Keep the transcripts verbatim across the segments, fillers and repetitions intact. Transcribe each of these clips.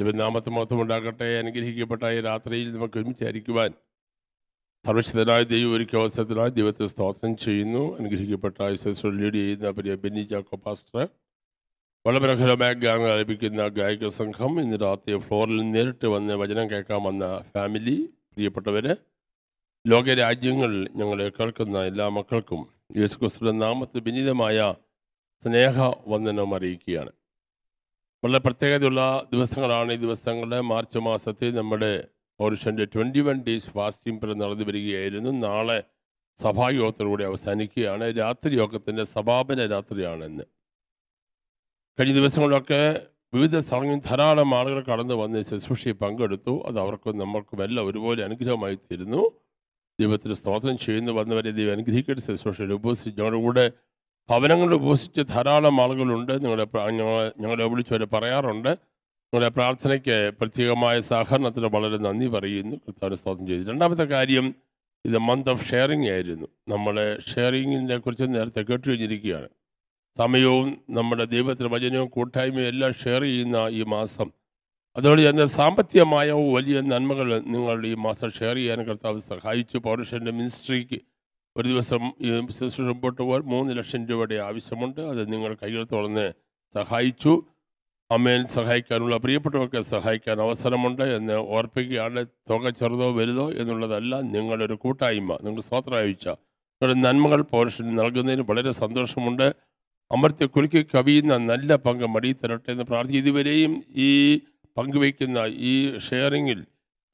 ദിവനാമത്തെ മഹത്വമുണ്ടാകട്ടെ. അനുഗ്രഹിക്കപ്പെട്ട ഈ രാത്രിയിൽ നമുക്ക് ഒരുമിച്ച് ആയിരിക്കുവാൻ സർവശക്തനായ ദൈവം ഒരുക്കിയ അവസരത്തിനായി ദൈവത്തെ സ്തോത്രം ചെയ്യുന്നു. അനുഗ്രഹിക്കപ്പെട്ട സിസ്റ്റർ ലീഡ് ചെയ്യുന്ന പ്രിയ ബെന്നി ജാക്കോ പാസ്റ്റർ വളരെ മനോഹരമായ ഗാനം ആലപിക്കുന്ന ഗായിക സംഘം, ഇന്ന് രാത്രി ഫ്ലോറിൽ നേരിട്ട് വന്ന് വചനം കേൾക്കാൻ വന്ന ഫാമിലി, പ്രിയപ്പെട്ടവരെ, ലോകരാജ്യങ്ങളിൽ ഞങ്ങളെ കേൾക്കുന്ന എല്ലാ മക്കൾക്കും യേശുക്രിസ്തുവിന്റെ നാമത്തിൽ വിനീതമായ സ്നേഹ വന്ദനം അറിയിക്കുകയാണ്. വളരെ പ്രത്യേകതയുള്ള ദിവസങ്ങളാണ് ഈ ദിവസങ്ങളുടെ. മാർച്ച് മാസത്തിൽ നമ്മുടെ പൗരുഷൻ്റെ ട്വൻറ്റി വൺ ഡേയ്സ് ഫാസ്റ്റിംഗ് പ്ര നടന്നു വരികയായിരുന്നു. നാളെ സഭായോഗത്തിലൂടെ അവസാനിക്കുകയാണ്. രാത്രി യോഗത്തിൻ്റെ സമാപന രാത്രിയാണെന്ന്. കഴിഞ്ഞ ദിവസങ്ങളിലൊക്കെ വിവിധ സ്ഥലങ്ങളിൽ ധാരാളം ആളുകൾ കടന്നു വന്ന് ശുശ്രൂഷയിൽ പങ്കെടുത്തു. അത് അവർക്കും നമ്മൾക്കും എല്ലാം ഒരുപോലെ അനുഗ്രഹമായി തീരുന്നു. ദൈവത്തിന് സ്തോത്രം ചെയ്യുന്നു. വന്നവരെ ദൈവം അനുഗ്രഹിക്കട്ടെ. ശുശ്രൂഷയിൽ ഉപസിച്ച് ഞങ്ങളുടെ കൂടെ ഭവനങ്ങളിൽ ഉപസിച്ച് ധാരാളം ആളുകളുണ്ട്. നിങ്ങളുടെ ഞങ്ങളെ ഞങ്ങളെ വിളിച്ചവരെ പറയാറുണ്ട്. നിങ്ങളുടെ പ്രാർത്ഥനയ്ക്ക് പ്രത്യേകമായ സഹകരണത്തിന് വളരെ നന്ദി പറയുന്നു. കർത്താവിനെ സ്തോത്രം ചെയ്തു. രണ്ടാമത്തെ കാര്യം, ഇത് മന്ത് ഓഫ് ഷെയറിംഗ് ആയിരുന്നു. നമ്മളെ ഷെയറിങ്ങിനെ കുറിച്ച് നേരത്തെ കേട്ടു കഴിഞ്ഞിരിക്കുകയാണ്. സമയവും നമ്മുടെ ദൈവത്തിൻ്റെ വചനവും കൂട്ടായ്മയും എല്ലാം ഷെയർ ചെയ്യുന്ന ഈ മാസം, അതുകൊണ്ട് തന്നെ സാമ്പത്തികമായ വലിയ നന്മകൾ നിങ്ങളുടെ ഈ മാസം ഷെയർ ചെയ്യാൻ കർത്താവ് സഹായിച്ചു. പൗരുഷൻ്റെ മിനിസ്ട്രിക്ക് ഒരു ദിവസം ഈ ശുശ്രൂഷ മുമ്പോട്ട് പോകാൻ മൂന്ന് ലക്ഷം രൂപയുടെ ആവശ്യമുണ്ട്. അത് നിങ്ങൾ കൈകൾ തുറന്ന് സഹായിച്ചു. അമ്മയിൽ സഹായിക്കാനുള്ള പ്രിയപ്പെട്ടവർക്ക് സഹായിക്കാൻ അവസരമുണ്ട് എന്ന് ഓർപ്പിക്കുകയാണ്. തുക ചെറുതോ വലുതോ എന്നുള്ളതല്ല, നിങ്ങളൊരു കൂട്ടായ്മ, നിങ്ങൾ സ്വാതന്ത്ര്യാഴ്ച നിങ്ങളുടെ നന്മകൾ പൗരുഷന് നൽകുന്നതിന് വളരെ സന്തോഷമുണ്ട്. അമൃത്യ കുലുക്കി കവിയുന്ന നല്ല പങ്ക് മടി തരട്ടെ എന്ന് പ്രാർത്ഥിച്ചു. ഇതുവരെയും ഈ പങ്കുവയ്ക്കുന്ന ഈ ഷെയറിങ്ങിൽ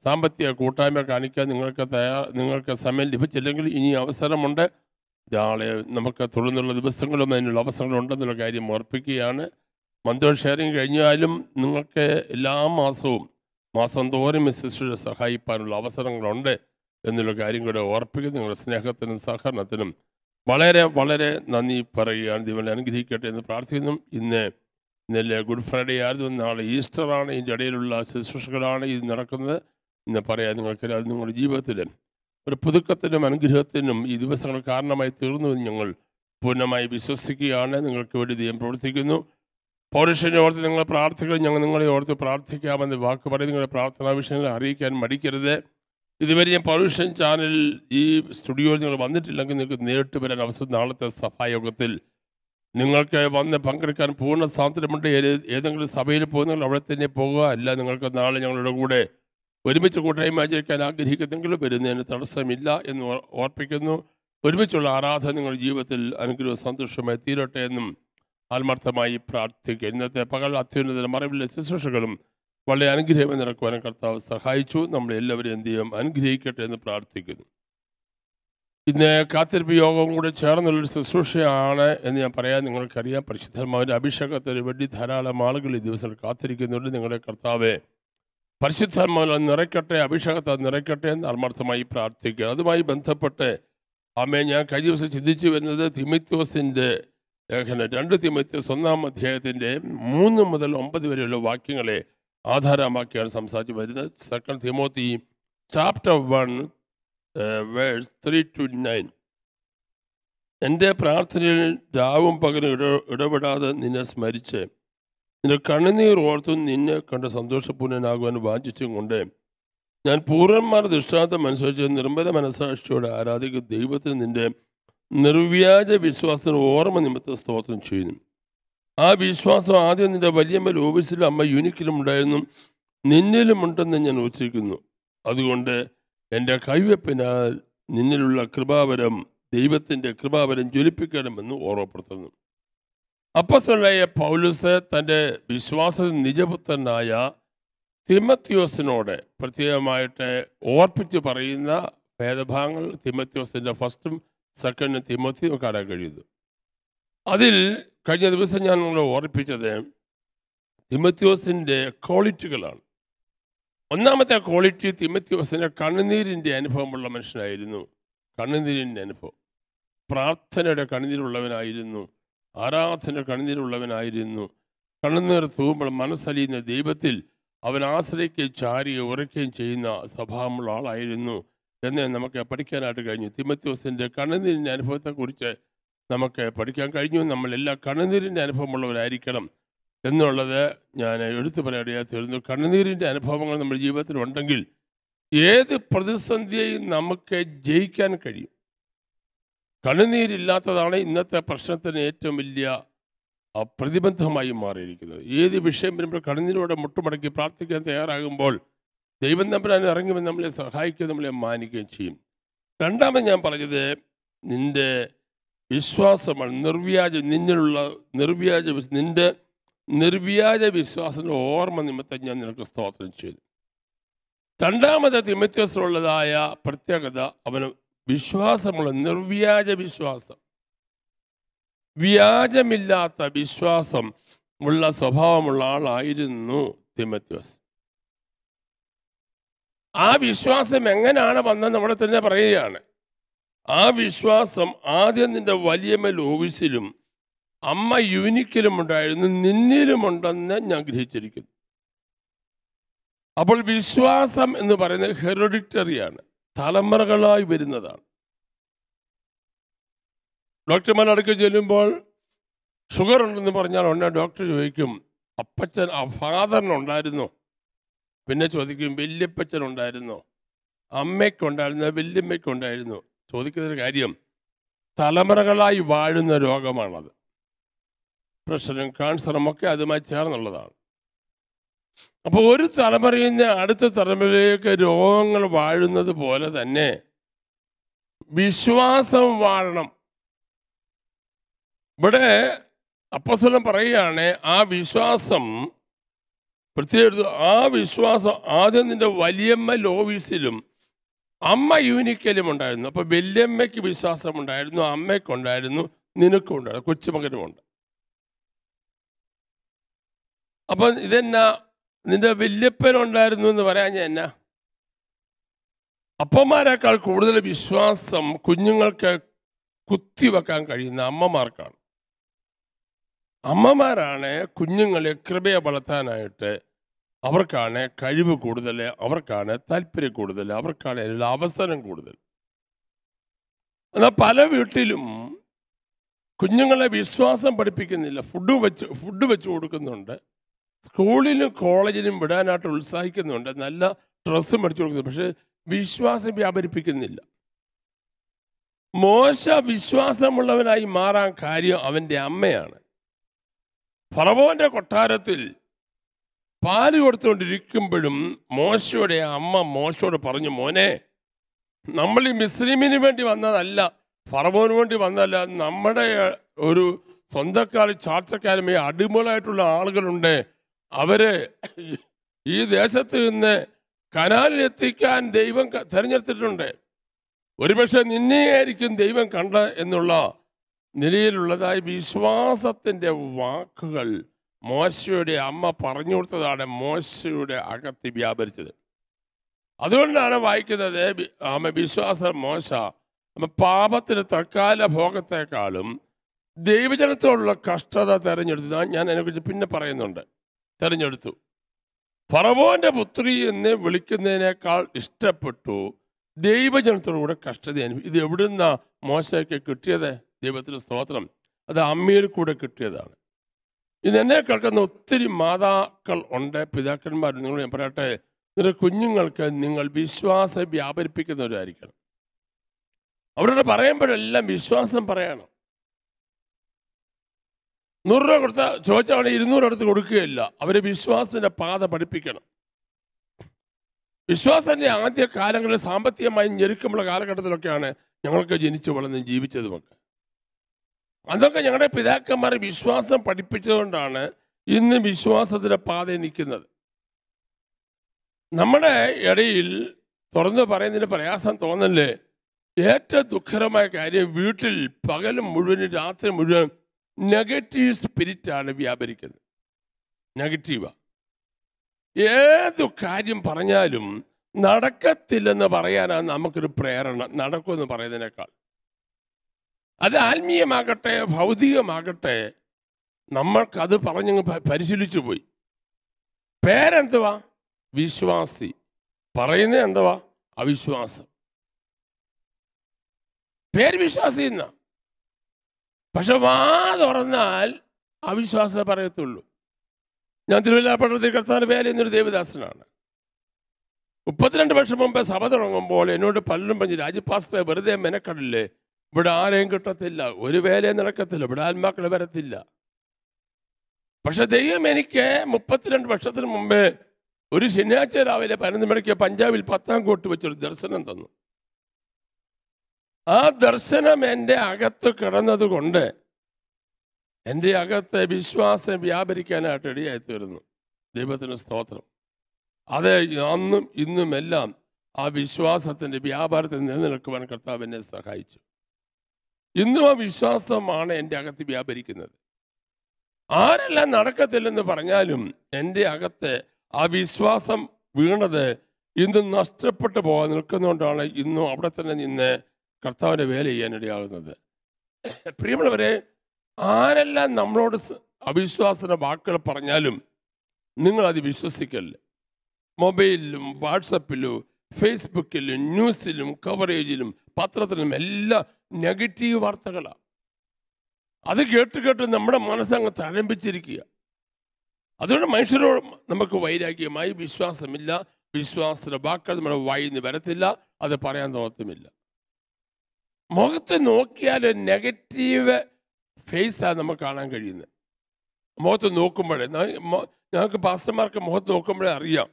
സാമ്പത്തിക കൂട്ടായ്മ കാണിക്കാൻ നിങ്ങൾക്ക് തയ്യാർ നിങ്ങൾക്ക് സമയം ലഭിച്ചില്ലെങ്കിൽ ഇനി അവസരമുണ്ട്. നാളെ നമുക്ക് തുടർന്നുള്ള ദിവസങ്ങളും അതിനുള്ള അവസരങ്ങളുണ്ടെന്നുള്ള കാര്യം ഓർപ്പിക്കുകയാണ്. മന്ത് ഷെയറിങ് കഴിഞ്ഞാലും നിങ്ങൾക്ക് എല്ലാ മാസവും മാസം തോറും ശുശ്രൂഷ സഹായിക്കാനുള്ള അവസരങ്ങളുണ്ട് എന്നുള്ള കാര്യം കൂടെ ഓർപ്പിക്കുന്നു. നിങ്ങളുടെ സ്നേഹത്തിനും സഹകരണത്തിനും വളരെ വളരെ നന്ദി പറയുകയാണ്. ദൈവം അനുഗ്രഹിക്കട്ടെ എന്ന് പ്രാർത്ഥിക്കുന്നു. ഇന്ന് ഇന്നലെ ഗുഡ് ഫ്രൈഡേ ആയിരുന്നു. നാളെ ഈസ്റ്ററാണ്. ഇതിൻ്റെ ഇടയിലുള്ള ശുശ്രൂഷകളാണ് ഇത് നടക്കുന്നത് എന്ന് പറയാൻ നിങ്ങൾക്ക് അത് നിങ്ങളുടെ ജീവിതത്തിൽ ഒരു പുതുക്കത്തിനും അനുഗ്രഹത്തിനും ഈ ദിവസങ്ങൾ കാരണമായി തീർന്നു എന്ന് ഞങ്ങൾ പൂർണ്ണമായി വിശ്വസിക്കുകയാണ്. നിങ്ങൾക്ക് വേണ്ടി ദൈവം പ്രവർത്തിക്കുന്നു. പൗരുഷനെ ഓർത്ത് നിങ്ങൾ പ്രാർത്ഥിക്കുക. ഞങ്ങൾ നിങ്ങളെ ഓർത്ത് പ്രാർത്ഥിക്കാമെന്ന് വാക്ക് പറയും. നിങ്ങളുടെ പ്രാർത്ഥനാ വിഷയങ്ങളെ അറിയിക്കാൻ മടിക്കരുത്. ഇതുവരെ ഞാൻ പൗരുഷൻ ചാനലിൽ ഈ സ്റ്റുഡിയോയിൽ നിങ്ങൾ വന്നിട്ടില്ലെങ്കിൽ നിങ്ങൾക്ക് നേരിട്ട് വരാൻ അവസരം നാളത്തെ സഭായോഗത്തിൽ നിങ്ങൾക്ക് വന്ന് പങ്കെടുക്കാൻ പൂർണ്ണ സ്വാതന്ത്ര്യമുണ്ട്. ഏതെങ്കിലും സഭയിൽ പോകുന്നെങ്കിൽ അവിടെ തന്നെ പോകുക. അല്ല, നിങ്ങൾക്ക് നാളെ ഞങ്ങളുടെ കൂടെ ഒരുമിച്ച് കൂട്ടായ്മ ആചരിക്കാൻ ആഗ്രഹിക്കുന്നെങ്കിലും വരുന്നതിന് തടസ്സമില്ല എന്ന് ഓർപ്പിക്കുന്നു. ഒരുമിച്ചുള്ള ആരാധന നിങ്ങളുടെ ജീവിതത്തിൽ അനുഗ്രഹ സന്തോഷമായി തീരട്ടെ എന്നും ആത്മാർത്ഥമായി പ്രാർത്ഥിക്കുക. ഇന്നത്തെ പകൽ അത്യുന്നതയുടെ മറവിലെ ശുശ്രൂഷകളും വളരെ അനുഗ്രഹമായി നടക്കുവാനും കർത്താവ് സഹായിച്ചു. നമ്മളെല്ലാവരെയും ദൈവം അനുഗ്രഹിക്കട്ടെ എന്ന് പ്രാർത്ഥിക്കുന്നു. ഇന്ന് കാത്തിരിപ്പ് യോഗവും കൂടെ ചേർന്നുള്ളൊരു ശുശ്രൂഷയാണ് എന്ന് ഞാൻ പറയാൻ നിങ്ങൾക്കറിയാം. പരിശുദ്ധന്മാരുടെ അഭിഷേകത്തിന് വേണ്ടി ധാരാളം ആളുകൾ ഈ ദിവസം കാത്തിരിക്കുന്നുണ്ട്. നിങ്ങളുടെ കർത്താവെ പരിശുദ്ധന്മാരെ നിറയ്ക്കട്ടെ, അഭിഷേകത്തെ നിറയ്ക്കട്ടെ എന്ന് ആത്മാർത്ഥമായി പ്രാർത്ഥിക്കുക. അതുമായി ബന്ധപ്പെട്ട് അമ്മേ ഞാൻ കഴിഞ്ഞ ദിവസം ചിന്തിച്ചു വരുന്നത് തിമോത്തിയോസിൻ്റെ ലേഖനം രണ്ട് തിമോത്തിയോസ് ഒന്നാം അധ്യായത്തിൻ്റെ മൂന്ന് മുതൽ ഒമ്പത് വരെയുള്ള വാക്യങ്ങളെ ആധാരമാക്കിയാണ് സംസാരിച്ചു വരുന്നത്. Second Timothy chapter one verse three to nine എൻ്റെ പ്രാർത്ഥനയിൽ രാവും പകലും ഇട ഇടപെടാതെ നിന്നെ സ്മരിച്ച് നിന്റെ കണ്ണുനീർ ഓർത്തും നിന്നെ കണ്ട് സന്തോഷപൂർണ്ണനാകുവാൻ വാഞ്ചിച്ചും കൊണ്ട് ഞാൻ പൂർവന്മാരുടെ ദൃഷ്ടാന്തം അനുസരിച്ച് നിർമ്മല മനസാക്ഷിയോടെ ആരാധിക്കുന്ന ദൈവത്തിന് നിന്റെ നിർവ്യാജ വിശ്വാസത്തിന് ഓർമ്മ നിമിത്തം സ്തോത്രം ചെയ്യുന്നു. ആ വിശ്വാസം ആദ്യം നിന്റെ വലിയമ്മ ലോബിസിലും അമ്മ യൂനിക്കിലും ഉണ്ടായിരുന്നു, നിന്നിലുമുണ്ടെന്ന് ഞാൻ ഉച്ചരിക്കുന്നു. അതുകൊണ്ട് എൻ്റെ കൈവെപ്പിനാൽ നിന്നിലുള്ള കൃപാവരം ദൈവത്തിൻ്റെ കൃപാവരം ജ്വലിപ്പിക്കണമെന്ന് ഓർമ്മപ്പെടുത്തുന്നു. അപ്പോസ്തലനായ പൗലോസ് തൻ്റെ വിശ്വാസത്തിൽ നിജപുത്രനായ തിമോത്തിയോസിനോട് പ്രത്യേകമായിട്ട് ഓർപ്പിച്ച് പറയുന്ന ഭേദഭാഗങ്ങൾ തിമോത്തിയോസിൻ്റെ ഫസ്റ്റും സെക്കൻഡും തിമോത്തിയും കാണാൻ കഴിയുന്നു. അതിൽ കഴിഞ്ഞ ദിവസം ഞാൻ നിങ്ങളെ ഓർപ്പിച്ചത് തിമോത്തിയോസിൻ്റെ ക്വാളിറ്റികളാണ്. ഒന്നാമത്തെ ക്വാളിറ്റി, തിമോത്തിയോസിന് കണ്ണുനീരിൻ്റെ അനുഭവമുള്ള മനുഷ്യനായിരുന്നു. കണ്ണുനീരിൻ്റെ അനുഭവം, പ്രാർത്ഥനയുടെ കണ്ണുനീരുള്ളവനായിരുന്നു, ആരാധന കണ്ണുനീരുള്ളവനായിരുന്നു. കണ്ണുനീർ തൂമ്പോൾ മനസ്സലിയുന്ന ദൈവത്തിൽ അവൻ ആശ്രയിക്കുകയും ചാരിയും ഉറയ്ക്കുകയും ചെയ്യുന്ന സ്വഭാവമുള്ള ആളായിരുന്നു എന്ന് നമുക്ക് പഠിക്കാനായിട്ട് കഴിഞ്ഞു. തിമോത്തിയോസിൻ്റെ കണ്ണുനീരിൻ്റെ അനുഭവത്തെക്കുറിച്ച് നമുക്ക് പഠിക്കാൻ കഴിഞ്ഞു. നമ്മളെല്ലാ കണ്ണുനീരിൻ്റെ അനുഭവമുള്ളവരായിരിക്കണം. എന്നുള്ളത് ഞാൻ എടുത്തു പറയാൻ തീർന്നു. കണ്ണുനീരിൻ്റെ അനുഭവങ്ങൾ നമ്മുടെ ജീവിതത്തിൽ ഉണ്ടെങ്കിൽ ഏത് പ്രതിസന്ധിയെയും നമുക്ക് ജയിക്കാൻ കഴിയും. കണ്ണുനീരില്ലാത്തതാണ് ഇന്നത്തെ പ്രശ്നത്തിന് ഏറ്റവും വലിയ പ്രതിബന്ധമായി മാറിയിരിക്കുന്നത്. ഏത് വിഷയം വരുമ്പോൾ കണ്ണുനീരോടെ മുട്ടുമടക്കി പ്രാർത്ഥിക്കാൻ തയ്യാറാകുമ്പോൾ ദൈവം തമ്പുരാൻ ഇറങ്ങി നമ്മളെ സഹായിക്കുകയും നമ്മളെ മാനിക്കുകയും ചെയ്യും. രണ്ടാമത് ഞാൻ പറഞ്ഞത് നിൻ്റെ വിശ്വാസമാണ്. നിർവ്യാജ നിന്നിലുള്ള നിർവ്യാജ നിൻ്റെ നിർവ്യാജ വിശ്വാസത്തിൻ്റെ ഓർമ്മ നിമിത്തം ഞാൻ നിനക്ക് സ്തോത്രം ചെയ്തു. രണ്ടാമത് തിമോത്തിയോസിനുള്ളതായ പ്രത്യേകത അവന് വിശ്വാസമുള്ള നിർവ്യാജ വിശ്വാസം, വ്യാജമില്ലാത്ത വിശ്വാസം ഉള്ള സ്വഭാവമുള്ള ആളായിരുന്നു തിമോത്തിയോസ്. ആ വിശ്വാസം എങ്ങനെയാണ് വന്നത് നമ്മുടെ തന്നെ പറയുകയാണ്. ആ വിശ്വാസം ആദ്യം നിൻ്റെ വലിയമ്മൽ ഓഫീസിലും അമ്മ യൂനിക്കിലും ഉണ്ടായിരുന്നു, നിന്നിലുമുണ്ടെന്ന് ഞാൻ ഗ്രഹിച്ചിരിക്കുന്നു. അപ്പോൾ വിശ്വാസം എന്ന് പറയുന്നത് ഹെറിഡിറ്ററിയാണ്, തലമുറകളായി വരുന്നതാണ്. ഡോക്ടർമാരുടെ അടുക്ക് ചെല്ലുമ്പോൾ ഷുഗർ ഉണ്ടെന്ന് പറഞ്ഞാൽ ഉടനെ ഡോക്ടർ ചോദിക്കും അപ്പച്ചൻ ആ ഫാദറിനുണ്ടായിരുന്നോ, പിന്നെ ചോദിക്കും വല്യപ്പച്ചനുണ്ടായിരുന്നോ, അമ്മയ്ക്കുണ്ടായിരുന്നോ, വല്യമ്മയ്ക്കുണ്ടായിരുന്നോ. ചോദിക്കുന്നൊരു കാര്യം, തലമുറകളായി വാഴുന്ന രോഗമാണത്. പ്രഷറും കാൻസറും ഒക്കെ അതുമായി ചേർന്നുള്ളതാണ്. അപ്പോൾ ഒരു തലമുറയിൽ നിന്ന് അടുത്ത തലമുറയിലേക്ക് രോഗങ്ങൾ വാഴുന്നത് പോലെ തന്നെ വിശ്വാസം വാഴണം. ഇവിടെ അപ്പോസ്തലൻ പറയുകയാണ് ആ വിശ്വാസം പ്രത്യേകിച്ച് ആ വിശ്വാസം ആദ്യം നിൻ്റെ വലിയമ്മ ലോവീസിലും അമ്മ യൂനിക്കലും ഉണ്ടായിരുന്നു. അപ്പോൾ വലിയമ്മയ്ക്ക് വിശ്വാസമുണ്ടായിരുന്നു, അമ്മയ്ക്കുണ്ടായിരുന്നു, നിനക്കുണ്ടായിരുന്നു, കൊച്ചുമകനുമുണ്ട്. അപ്പം ഇതെന്നാ നിൻ്റെ വല്യപ്പനുണ്ടായിരുന്നു എന്ന് പറയാൻ ഞാൻ എന്നാ? അപ്പന്മാരെക്കാൾ കൂടുതൽ വിശ്വാസം കുഞ്ഞുങ്ങൾക്ക് കുത്തിവെക്കാൻ കഴിയുന്ന അമ്മമാർക്കാണ്. അമ്മമാരാണ് കുഞ്ഞുങ്ങളെ കൃപയെ വളർത്താനായിട്ട് അവർക്കാണ് കഴിവ് കൂടുതൽ, അവർക്കാണ് താല്പര്യം കൂടുതൽ, അവർക്കാണ് എല്ലാ അവസരം കൂടുതൽ. എന്നാൽ പല വീട്ടിലും കുഞ്ഞുങ്ങളെ വിശ്വാസം പഠിപ്പിക്കുന്നില്ല. ഫുഡ് വെച്ച് ഫുഡ് വെച്ച് കൊടുക്കുന്നുണ്ട്, സ്കൂളിലും കോളേജിലും വിടാനായിട്ട് ഉത്സാഹിക്കുന്നുണ്ട്, നല്ല ഡ്രസ്സും മേടിച്ചു കൊടുക്കുന്നു, പക്ഷെ വിശ്വാസം വ്യാപരിപ്പിക്കുന്നില്ല. മോശ വിശ്വാസമുള്ളവനായി മാറാൻ കാര്യം അവൻ്റെ അമ്മയാണ്. ഫറവോൻ്റെ കൊട്ടാരത്തിൽ പാല് കൊടുത്തുകൊണ്ടിരിക്കുമ്പോഴും മോശയുടെ അമ്മ മോശയോട് പറഞ്ഞു, മോനെ, നമ്മൾ ഈ മിസ്ലിമിന് വേണ്ടി വന്നതല്ല, ഫറവോന് വേണ്ടി വന്നതല്ല, നമ്മുടെ ഒരു സ്വന്തക്കാർ ചാർച്ചക്കാരും അടിമകളായിട്ടുള്ള ആളുകളുണ്ട്, അവരെ ഈ ദേശത്ത് നിന്ന് കനാലിൽ എത്തിക്കാൻ ദൈവം തിരഞ്ഞെടുത്തിട്ടുണ്ട്, ഒരുപക്ഷെ നിന്നെയായിരിക്കും ദൈവം കണ്ട എന്നുള്ള നിലയിലുള്ളതായി വിശ്വാസത്തിൻ്റെ വാക്കുകൾ മോശയുടെ അമ്മ പറഞ്ഞു കൊടുത്തതാണ് മോശയുടെ അകത്ത് വ്യാപരിച്ചത്. അതുകൊണ്ടാണ് വായിക്കുന്നത് ആമ വിശ്വാസം മോശ പാപത്തിന് തൽക്കാല ഭോഗത്തെക്കാളും ദൈവജനത്തോടുള്ള കഷ്ടത തെരഞ്ഞെടുത്തു. ഞാൻ അതിനെക്കുറിച്ച് പിന്നെ പറയുന്നുണ്ട്. തെരഞ്ഞെടുത്തു ഫറവോൻ്റെ പുത്രി എന്ന് വിളിക്കുന്നതിനേക്കാൾ ഇഷ്ടപ്പെട്ടു ദൈവജനത്തോടു കൂടെ കഷ്ടത അനുഭവിച്ചു. ഇത് എവിടുന്നാ മോശയ്ക്ക് കിട്ടിയത്? ദൈവത്തിന് സ്തോത്രം, അത് അമ്മയിൽ കൂടെ കിട്ടിയതാണ്. ഇതെന്നെ കേൾക്കുന്ന ഒത്തിരി മാതാക്കൾ ഉണ്ട്, പിതാക്കന്മാർ. നിങ്ങൾ ഞാൻ പറയട്ടെ, നിങ്ങളുടെ കുഞ്ഞുങ്ങൾക്ക് നിങ്ങൾ വിശ്വാസം വ്യാപരിപ്പിക്കുന്നവരായിരിക്കണം. അവരോട് പറയുമ്പോഴെല്ലാം വിശ്വാസം പറയണം. നൂറ് രൂപ കൊടുത്താൽ ചോദിച്ചാൽ ഇരുന്നൂറടുത്ത് കൊടുക്കുകയില്ല. അവരെ വിശ്വാസത്തിൻ്റെ പാത പഠിപ്പിക്കണം. വിശ്വാസത്തിൻ്റെ ആദ്യ കാലങ്ങളിൽ സാമ്പത്തികമായി ഞെരുക്കമുള്ള കാലഘട്ടത്തിലൊക്കെയാണ് ഞങ്ങൾക്ക് ജനിച്ചു വളർന്ന് ജീവിച്ചതുമൊക്കെ. അതൊക്കെ ഞങ്ങളുടെ പിതാക്കന്മാരെ വിശ്വാസം പഠിപ്പിച്ചതുകൊണ്ടാണ് ഇന്ന് വിശ്വാസത്തിൻ്റെ പാതയിൽ നിൽക്കുന്നത്. നമ്മുടെ ഇടയിൽ തുറന്നു പറയുന്നതിന് പ്രയാസം തോന്നല്ലേ? ഏറ്റവും ദുഃഖകരമായ കാര്യം, വീട്ടിൽ പകൽ മുഴുവൻ രാത്രി മുഴുവൻ നെഗറ്റീവ് സ്പിരിറ്റാണ് വ്യാപരിക്കുന്നത്. നെഗറ്റീവാണ്. ഏതു കാര്യം പറഞ്ഞാലും നടക്കത്തില്ലെന്ന് പറയാനാണ് നമുക്കൊരു പ്രേരണ, നടക്കുമെന്ന് പറയുന്നതിനേക്കാൾ. അത് ആത്മീയമാകട്ടെ ഭൗതികമാകട്ടെ, നമ്മൾക്കത് പറഞ്ഞ് പരിശീലിച്ചു പോയി. പേരെന്തുവാ? വിശ്വാസി. പറയുന്നത് എന്തുവാ? അവിശ്വാസം. പേര് വിശ്വാസി എന്ന, പക്ഷെ വാ തുറന്നാൽ അവിശ്വാസം പറയത്തുള്ളൂ. ഞാൻ തിരുവല്ല പട്ടണത്തിൽ കർത്താവിന് വേല എന്നൊരു ദേവദാസനാണ്. മുപ്പത്തിരണ്ട് വർഷം മുമ്പ് സഭ തുടങ്ങുമ്പോൾ എന്നോട് പലരും പറഞ്ഞു, രാജി പാസ്റ്ററെ വെറുതെ മെനക്കടല്ലേ, ഇവിടെ ആരെയും കിട്ടത്തില്ല, ഒരു വേലയും നടക്കത്തില്ല, ഇവിടെ ആത്മാക്കൾ വരത്തില്ല. പക്ഷെ ദൈവം എനിക്ക് മുപ്പത്തിരണ്ട് വർഷത്തിന് മുമ്പേ ഒരു ശനിയാഴ്ച രാവിലെ പതിനൊന്ന് മണിക്ക് പഞ്ചാബിൽ പത്താം കോട്ട് വെച്ചൊരു ദർശനം തന്നു. ആ ദർശനം എൻ്റെ അകത്ത് കിടന്നത് കൊണ്ട് എൻ്റെ അകത്തെ വിശ്വാസം വ്യാപരിക്കാനായിട്ട് ഇടയായി തീർന്നു. ദൈവത്തിന് സ്തോത്രം. അത് അന്നും ഇന്നുമെല്ലാം ആ വിശ്വാസത്തിൻ്റെ വ്യാപാരത്തിൽ നിലനിൽക്കുവാൻ കർത്താവ് എന്നെ സഹായിച്ചു. ഇന്നും ആ വിശ്വാസമാണ് എൻ്റെ അകത്ത് വ്യാപരിക്കുന്നത്. ആരെല്ലാം നടക്കത്തില്ലെന്ന് പറഞ്ഞാലും എൻ്റെ അകത്തെ ആ വിശ്വാസം വീണത് ഇന്ന് നഷ്ടപ്പെട്ടു പോകാൻ നിൽക്കുന്നതുകൊണ്ടാണ് ഇന്നും അവിടെ തന്നെ നിന്ന് കർത്താവിൻ്റെ വേല ചെയ്യാനിടയാകുന്നത്. പ്രിയമുള്ളവരെ, ആരെല്ലാം നമ്മളോട് അവിശ്വാസന വാക്കുകൾ പറഞ്ഞാലും നിങ്ങളത് വിശ്വസിക്കല്ലേ. മൊബൈലിലും വാട്സപ്പിലും ഫേസ്ബുക്കിലും ന്യൂസിലും കവറേജിലും പത്രത്തിലും എല്ലാം നെഗറ്റീവ് വാർത്തകളാണ്. അത് കേട്ട് കേട്ട് നമ്മുടെ മനസ്സങ്ങ് തഴമ്പിച്ചിരിക്കുക. അതുകൊണ്ട് മനുഷ്യരോട് നമുക്ക് വൈരാഗ്യമായി വിശ്വാസമില്ല. വിശ്വാസത്തിൻ്റെ വാക്കുകൾ നമ്മുടെ വായിന്ന് വരത്തില്ല, അത് പറയാൻ തോന്നത്തുമില്ല. മുഖത്ത് നോക്കിയാൽ നെഗറ്റീവ് ഫേസാണ് നമുക്ക് കാണാൻ കഴിയുന്നത്. മുഖത്ത് നോക്കുമ്പോഴേ ഞങ്ങൾക്ക് പാസ്റ്റർമാർക്ക് മുഖത്ത് നോക്കുമ്പോഴേ അറിയാം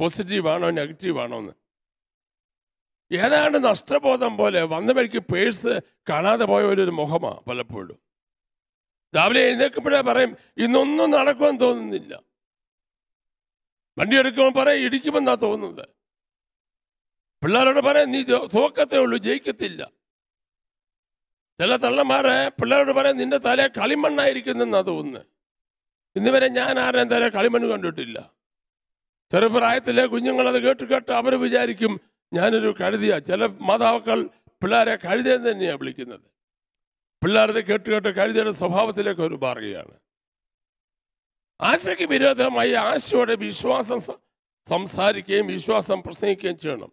പോസിറ്റീവാണോ നെഗറ്റീവാണോ എന്ന്. ഏതാണ്ട് നഷ്ടബോധം പോലെ വന്ന വഴിക്ക് പേഴ്സ് കാണാതെ പോയ ഒരു മുഖമാണ് പലപ്പോഴും. രാവിലെ എഴുന്നേൽക്കുമ്പോഴേ പറയും ഇന്നൊന്നും നടക്കുമെന്ന് തോന്നുന്നില്ല, വണ്ടി എടുക്കുമ്പോൾ പറയും ഇടിക്കുമെന്നാണ് തോന്നുന്നത്, പിള്ളേരോട് പറയാം നീ തോക്കത്തേ ഉള്ളൂ ജയിക്കത്തില്ല, ചില തള്ളന്മാരെ പിള്ളേരോട് പറയാം നിൻ്റെ തല കളിമണ്ണായിരിക്കുന്നെന്നാണ് തോന്നുന്നത്. ഇന്ന് വരെ ഞാൻ ആരെയും തല കളിമണ്ണ് കണ്ടിട്ടില്ല. ചെറുപ്രായത്തിലെ കുഞ്ഞുങ്ങളത് കേട്ട് കേട്ട് അവർ വിചാരിക്കും ഞാനൊരു കഴുതിയാ. ചില മാതാക്കൾ പിള്ളേരെ കഴുതയെന്ന് തന്നെയാണ് വിളിക്കുന്നത്. പിള്ളേരത് കേട്ട് കേട്ട് കഴുതയുടെ സ്വഭാവത്തിലേക്ക് ഒരു മാറുകയാണ്. ആശയ്ക്ക് വിരോധമായി ആശയോടെ വിശ്വാസം സംസാരിക്കുകയും വിശ്വാസം പ്രസംഗിക്കുകയും ചെയ്യണം.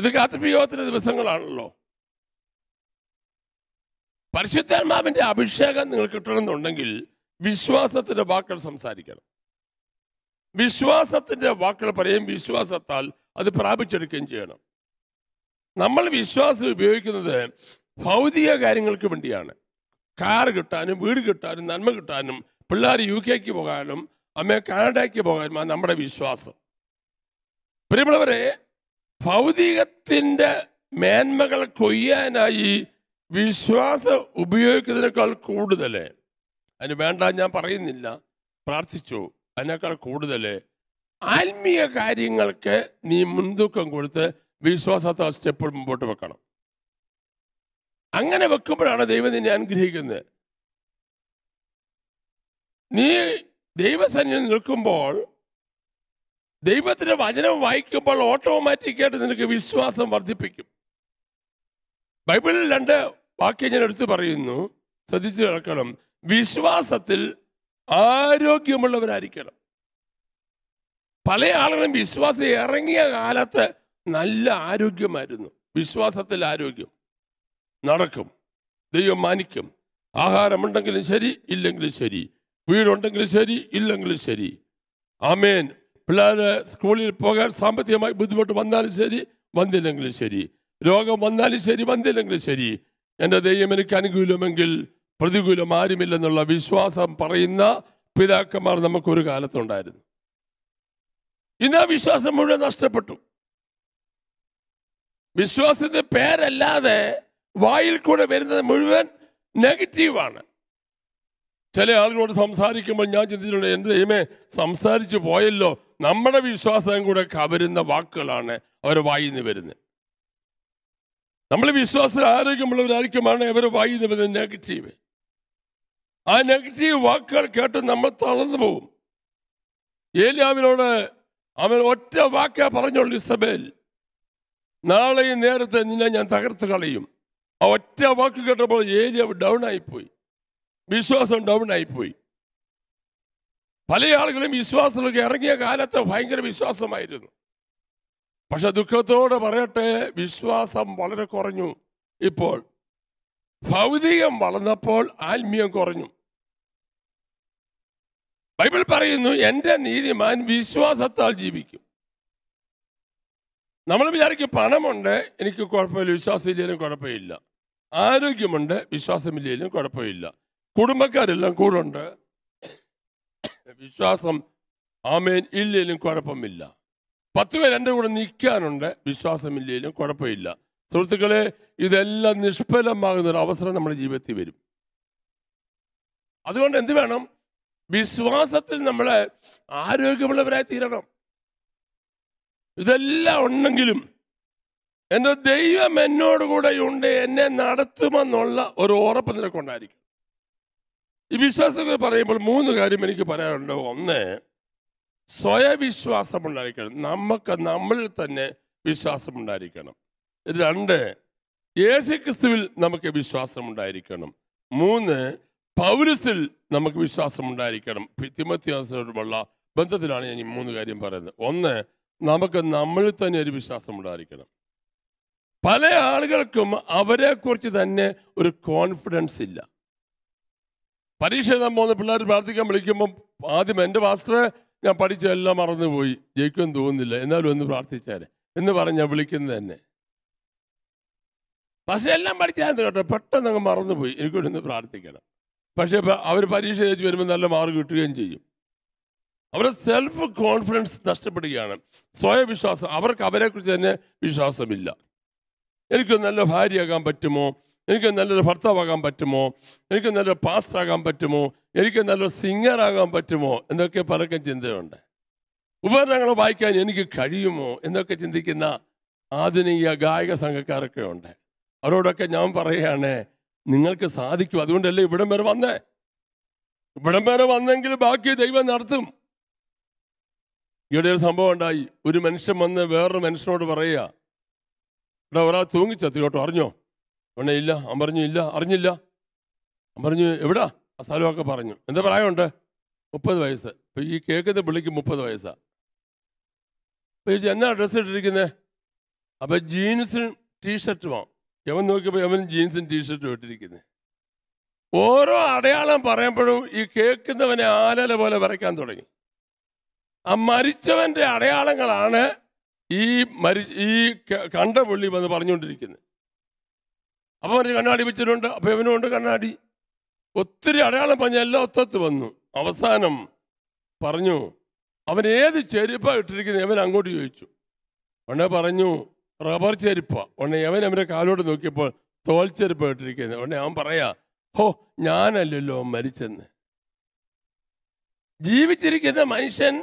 ഇത് കാത്തിപ്രയോഗത്തിൻ്റെ ദിവസങ്ങളാണല്ലോ. പരിശുദ്ധാത്മാവിൻ്റെ അഭിഷേകം നിങ്ങൾ കിട്ടണമെന്നുണ്ടെങ്കിൽ വിശ്വാസത്തിൻ്റെ വാക്കുകൾ സംസാരിക്കണം. വിശ്വാസത്തിൻ്റെ വാക്കുകൾ പറയും, വിശ്വാസത്താൽ അത് പ്രാപിച്ചെടുക്കുകയും ചെയ്യണം. നമ്മൾ വിശ്വാസം ഉപയോഗിക്കുന്നത് ഭൗതിക കാര്യങ്ങൾക്ക് വേണ്ടിയാണ്. കാർ കിട്ടാനും വീട് കിട്ടാനും നന്മ കിട്ടാനും പിള്ളേർ യു കെക്ക് പോകാനും അമ്മ കാനഡയ്ക്ക് പോകാനുമാണ് നമ്മുടെ വിശ്വാസം. പ്രിയമുള്ളവരെ, ഭൗതികത്തിൻ്റെ മേന്മകൾ കൊയ്യാനായി വിശ്വാസം ഉപയോഗിക്കുന്നതിനേക്കാൾ കൂടുതൽ, അതിന് വേണ്ട ഞാൻ പറയുന്നില്ല, പ്രാർത്ഥിച്ചു, അതിനേക്കാൾ കൂടുതൽ ആത്മീയ കാര്യങ്ങൾക്ക് നീ മുൻതൂക്കം കൊടുത്ത് വിശ്വാസത്തെ സ്റ്റെപ്പ് മുമ്പോട്ട് വെക്കണം. അങ്ങനെ വെക്കുമ്പോഴാണ് ദൈവം നിന്നെ അനുഗ്രഹിക്കുന്നത്. നീ ദൈവസന്നിധിയിൽ നിൽക്കുമ്പോൾ, ദൈവത്തിൻ്റെ വചനം വായിക്കുമ്പോൾ ഓട്ടോമാറ്റിക്കായിട്ട് നിനക്ക് വിശ്വാസം വർദ്ധിപ്പിക്കും. ബൈബിളിൽ രണ്ട് വാക്യം ഞാൻ എടുത്തു പറയുന്നു, ശ്രദ്ധിച്ചു കേൾക്കണം. വിശ്വാസത്തിൽ ആരോഗ്യമുള്ളവരായിരിക്കണം. പല ആളുകളും വിശ്വാസം ഇറങ്ങിയ കാലത്ത് നല്ല ആരോഗ്യമായിരുന്നു. വിശ്വാസത്തിൽ ആരോഗ്യം, നടക്കും, ദൈവം മാനിക്കും, ആഹാരമുണ്ടെങ്കിലും ശരി ഇല്ലെങ്കിലും ശരി, വീടുണ്ടെങ്കിലും ശരി ഇല്ലെങ്കിലും ശരി, ആമേൻ, പിള്ളേർ സ്കൂളിൽ പോകാൻ സാമ്പത്തികമായി ബുദ്ധിമുട്ട് വന്നാലും ശരി വന്നില്ലെങ്കിലും ശരി, രോഗം വന്നാലും ശരി വന്നില്ലെങ്കിലും ശരി, എൻ്റെ ദൈവം എനിക്ക് അനുകൂലമെങ്കിൽ പ്രതികൂലം ആരുമില്ലെന്നുള്ള വിശ്വാസം പറയുന്ന പിതാക്കന്മാർ നമുക്കൊരു കാലത്തുണ്ടായിരുന്നു. ഇന്ന് ആ വിശ്വാസം മുഴുവൻ നഷ്ടപ്പെട്ടു. വിശ്വാസത്തിൻ്റെ പേരല്ലാതെ വായിൽ കൂടെ വരുന്നത് മുഴുവൻ നെഗറ്റീവാണ്. ചില ആളുകളോട് സംസാരിക്കുമ്പോൾ ഞാൻ ചിന്തിച്ചിട്ടുണ്ട്, എൻ്റെ ദൈവമേ സംസാരിച്ചു പോയല്ലോ, നമ്മുടെ വിശ്വാസം കൂടെ കവരുന്ന വാക്കുകളാണ് അവർ വായിൽ നിന്ന് വരുന്നത്. നമ്മൾ വിശ്വാസത്തിൽ ആരോഗ്യമുള്ളവരായിരിക്കുമാണ്, അവർ വായിൽ നിന്ന് വരുന്നത് നെഗറ്റീവ്. ആ നെഗറ്റീവ് വാക്കുകൾ കേട്ട് നമ്മൾ തളർന്നു പോകും. ഏലിയാവിനോട് അവൻ ഒറ്റ വാക്ക പറഞ്ഞോളൂ, ഇസബേൽ നാളെ ഈ നേരത്തെ നിന്നെ ഞാൻ തകർത്ത് കളയും. ആ ഒറ്റ വാക്ക് കേട്ടപ്പോൾ ഏലിയാവ് ഡൗൺ ആയിപ്പോയി, വിശ്വാസം ഡൗൺ ആയിപ്പോയി. പല ആളുകളും വിശ്വാസത്തിലേക്ക് ഇറങ്ങിയ കാലത്ത് ഭയങ്കര വിശ്വാസമായിരുന്നു. പക്ഷെ ദുഃഖത്തോടെ പറയട്ടെ, വിശ്വാസം വളരെ കുറഞ്ഞു. ഇപ്പോൾ ഭൗതികം വളർന്നപ്പോൾ ആത്മീയം കുറഞ്ഞു. ബൈബിൾ പറയുന്നു, എൻ്റെ നീതിമാൻ വിശ്വാസത്താൽ ജീവിക്കും. നമ്മൾ വിചാരിക്കും പണമുണ്ട് എനിക്ക് കുഴപ്പമില്ല, വിശ്വാസമില്ലെങ്കിലും കുഴപ്പമില്ല, ആരോഗ്യമുണ്ട് വിശ്വാസമില്ലെങ്കിലും കുഴപ്പമില്ല, കുടുംബക്കാരെല്ലാം കൂടുണ്ട് വിശ്വാസം ആമേൻ ഇല്ലെങ്കിലും കുഴപ്പമില്ല, പത്ത് പേര് എൻ്റെ കൂടെ നിൽക്കാനുണ്ട് വിശ്വാസമില്ലെങ്കിലും കുഴപ്പമില്ല. സുഹൃത്തുക്കളെ, ഇതെല്ലാം നിഷ്ഫലമാകുന്നൊരു അവസരം നമ്മുടെ ജീവിതത്തിൽ വരും. അതുകൊണ്ട് എന്ത് വേണം? വിശ്വാസത്തിൽ നമ്മൾ ആരോഗ്യമുള്ളവരായി തീരണം. ഇതെല്ലാം ഉണ്ടെങ്കിലും എൻ്റെ ദൈവം എന്നോടുകൂടെ ഉണ്ട്, എന്നെ നടത്തുമെന്നുള്ള ഒരു ഉറപ്പ് നിനക്കൊണ്ടായിരിക്കും. ഈ വിശ്വാസത്തെ പറയുമ്പോൾ മൂന്ന് കാര്യം എനിക്ക് പറയാനുണ്ട്. ഒന്ന്, സ്വയവിശ്വാസമുണ്ടായിരിക്കണം, നമുക്ക് നമ്മളിൽ തന്നെ വിശ്വാസമുണ്ടായിരിക്കണം. രണ്ട്, യേശുക്രിസ്തുവിൽ നമുക്ക് വിശ്വാസമുണ്ടായിരിക്കണം. മൂന്ന്, പൗരസിൽ നമുക്ക് വിശ്വാസമുണ്ടായിരിക്കണം. തിമോത്തിയോസുമായുള്ള ബന്ധത്തിലാണ് ഞാൻ ഈ മൂന്ന് കാര്യം പറയുന്നത്. ഒന്ന്, നമുക്ക് നമ്മളിൽ തന്നെ ഒരു വിശ്വാസം ഉണ്ടായിരിക്കണം. പല ആളുകൾക്കും അവരെക്കുറിച്ച് തന്നെ ഒരു കോൺഫിഡൻസ് ഇല്ല. പരീക്ഷ എഴുതാൻ പോകുന്ന പിള്ളേർ പ്രാർത്ഥിക്കാൻ വിളിക്കുമ്പം ആദ്യം എൻ്റെ പാസ്റ്റർ ഞാൻ പഠിച്ചതെല്ലാം മറന്നുപോയി, ജയിക്കുമെന്ന് തോന്നുന്നില്ല, എന്നാലും ഒന്ന് പ്രാർത്ഥിച്ചാലേ എന്ന് പറഞ്ഞ് ഞാൻ വിളിക്കുന്നത് തന്നെ. പക്ഷേ എല്ലാം പഠിച്ചായിരുന്നു കേട്ടോ, പെട്ടെന്ന് അങ്ങ് മറന്നുപോയി, എനിക്കൂടെ ഒന്ന് പ്രാർത്ഥിക്കണം. പക്ഷേ അവർ പരീക്ഷ എഴുതി വരുമ്പോൾ നല്ല മാർക്ക് കിട്ടുകയും ചെയ്യും. അവരുടെ സെൽഫ് കോൺഫിഡൻസ് നഷ്ടപ്പെടുകയാണ്. സ്വയവിശ്വാസം, അവർക്ക് അവരെക്കുറിച്ച് തന്നെ വിശ്വാസമില്ല. എനിക്ക് നല്ല ഭാര്യയാകാൻ പറ്റുമോ, എനിക്ക് നല്ലൊരു ഭർത്താവാകാൻ പറ്റുമോ, എനിക്ക് നല്ലൊരു പാസ്റ്റർ ആകാൻ പറ്റുമോ, എനിക്ക് നല്ലൊരു സിംഗറാകാൻ പറ്റുമോ എന്നൊക്കെ പലർക്കും ചിന്തയുണ്ട്. ഉപകരണങ്ങൾ വായിക്കാൻ എനിക്ക് കഴിയുമോ എന്നൊക്കെ ചിന്തിക്കുന്ന ആധുനിക ഗായക സംഘക്കാരൊക്കെ ഉണ്ട്. അവരോടൊക്കെ ഞാൻ പറയുകയാണ്, നിങ്ങൾക്ക് സാധിക്കും. അതുകൊണ്ടല്ലേ ഇവിടം വരെ വന്നേ. ഇവിടം വരെ വന്നെങ്കിൽ ബാക്കി ദൈവം നടത്തും. ഇവിടെ ഒരു സംഭവം ഉണ്ടായി. ഒരു മനുഷ്യൻ വന്ന് വേറൊരു മനുഷ്യനോട് പറയുക, ഇവിടെ ഒരാൾ തൂങ്ങിച്ചത്തി കേട്ടോ, അറിഞ്ഞോ? ഉടനെ ഇല്ല, അവൻ പറഞ്ഞു ഇല്ല അറിഞ്ഞില്ല. അവൻ പറഞ്ഞു എവിടാ? ആ സ്ഥലമൊക്കെ പറഞ്ഞു. എന്താ പ്രായമുണ്ട്? മുപ്പത് വയസ്സ്. ഇപ്പം ഈ കേൾക്കുന്ന പിള്ളിക്ക് മുപ്പത് വയസ്സാണ്. അപ്പം ചോദിച്ചു എന്നാ ഡ്രസ്സ് ഇട്ടിരിക്കുന്നത്? അപ്പം ജീൻസും ടീഷർട്ടുമാണ്. യവൻ നോക്കിയപ്പോൾ യവൻ ജീൻസും ടീഷർട്ടും ഇട്ടിരിക്കുന്നത്. ഓരോ അടയാളം പറയുമ്പോഴും ഈ കേൾക്കുന്നവനെ ആലല പോലെ വരയ്ക്കാൻ തുടങ്ങി. ആ മരിച്ചവൻ്റെ അടയാളങ്ങളാണ് ഈ മരി ഈ കണ്ട പുള്ളി വന്ന് പറഞ്ഞുകൊണ്ടിരിക്കുന്നത്. അപ്പം പറഞ്ഞ് കണ്ണാടി വെച്ചിട്ടുണ്ട്, അപ്പം ഇവനുമുണ്ട് കണ്ണാടി. ഒത്തിരി അടയാളം പറഞ്ഞ എല്ലാം ഒത്തത്ത് വന്നു. അവസാനം പറഞ്ഞു അവൻ ഏത് ചെരുപ്പാണ് ഇട്ടിരിക്കുന്നത്? അവൻ അങ്ങോട്ട് ചോദിച്ചു. ഉടനെ പറഞ്ഞു റബ്ബർ ചെരുപ്പാണ്. ഉടനെ അവൻ അവൻ്റെ കാലോട് നോക്കിയപ്പോൾ തോൽ ചെരുപ്പാണ് ഇട്ടിരിക്കുന്നത്. ഉടനെ അവൻ പറയാ, ഹോ ഞാനല്ലല്ലോ മരിച്ചെന്ന്. ജീവിച്ചിരിക്കുന്ന മനുഷ്യൻ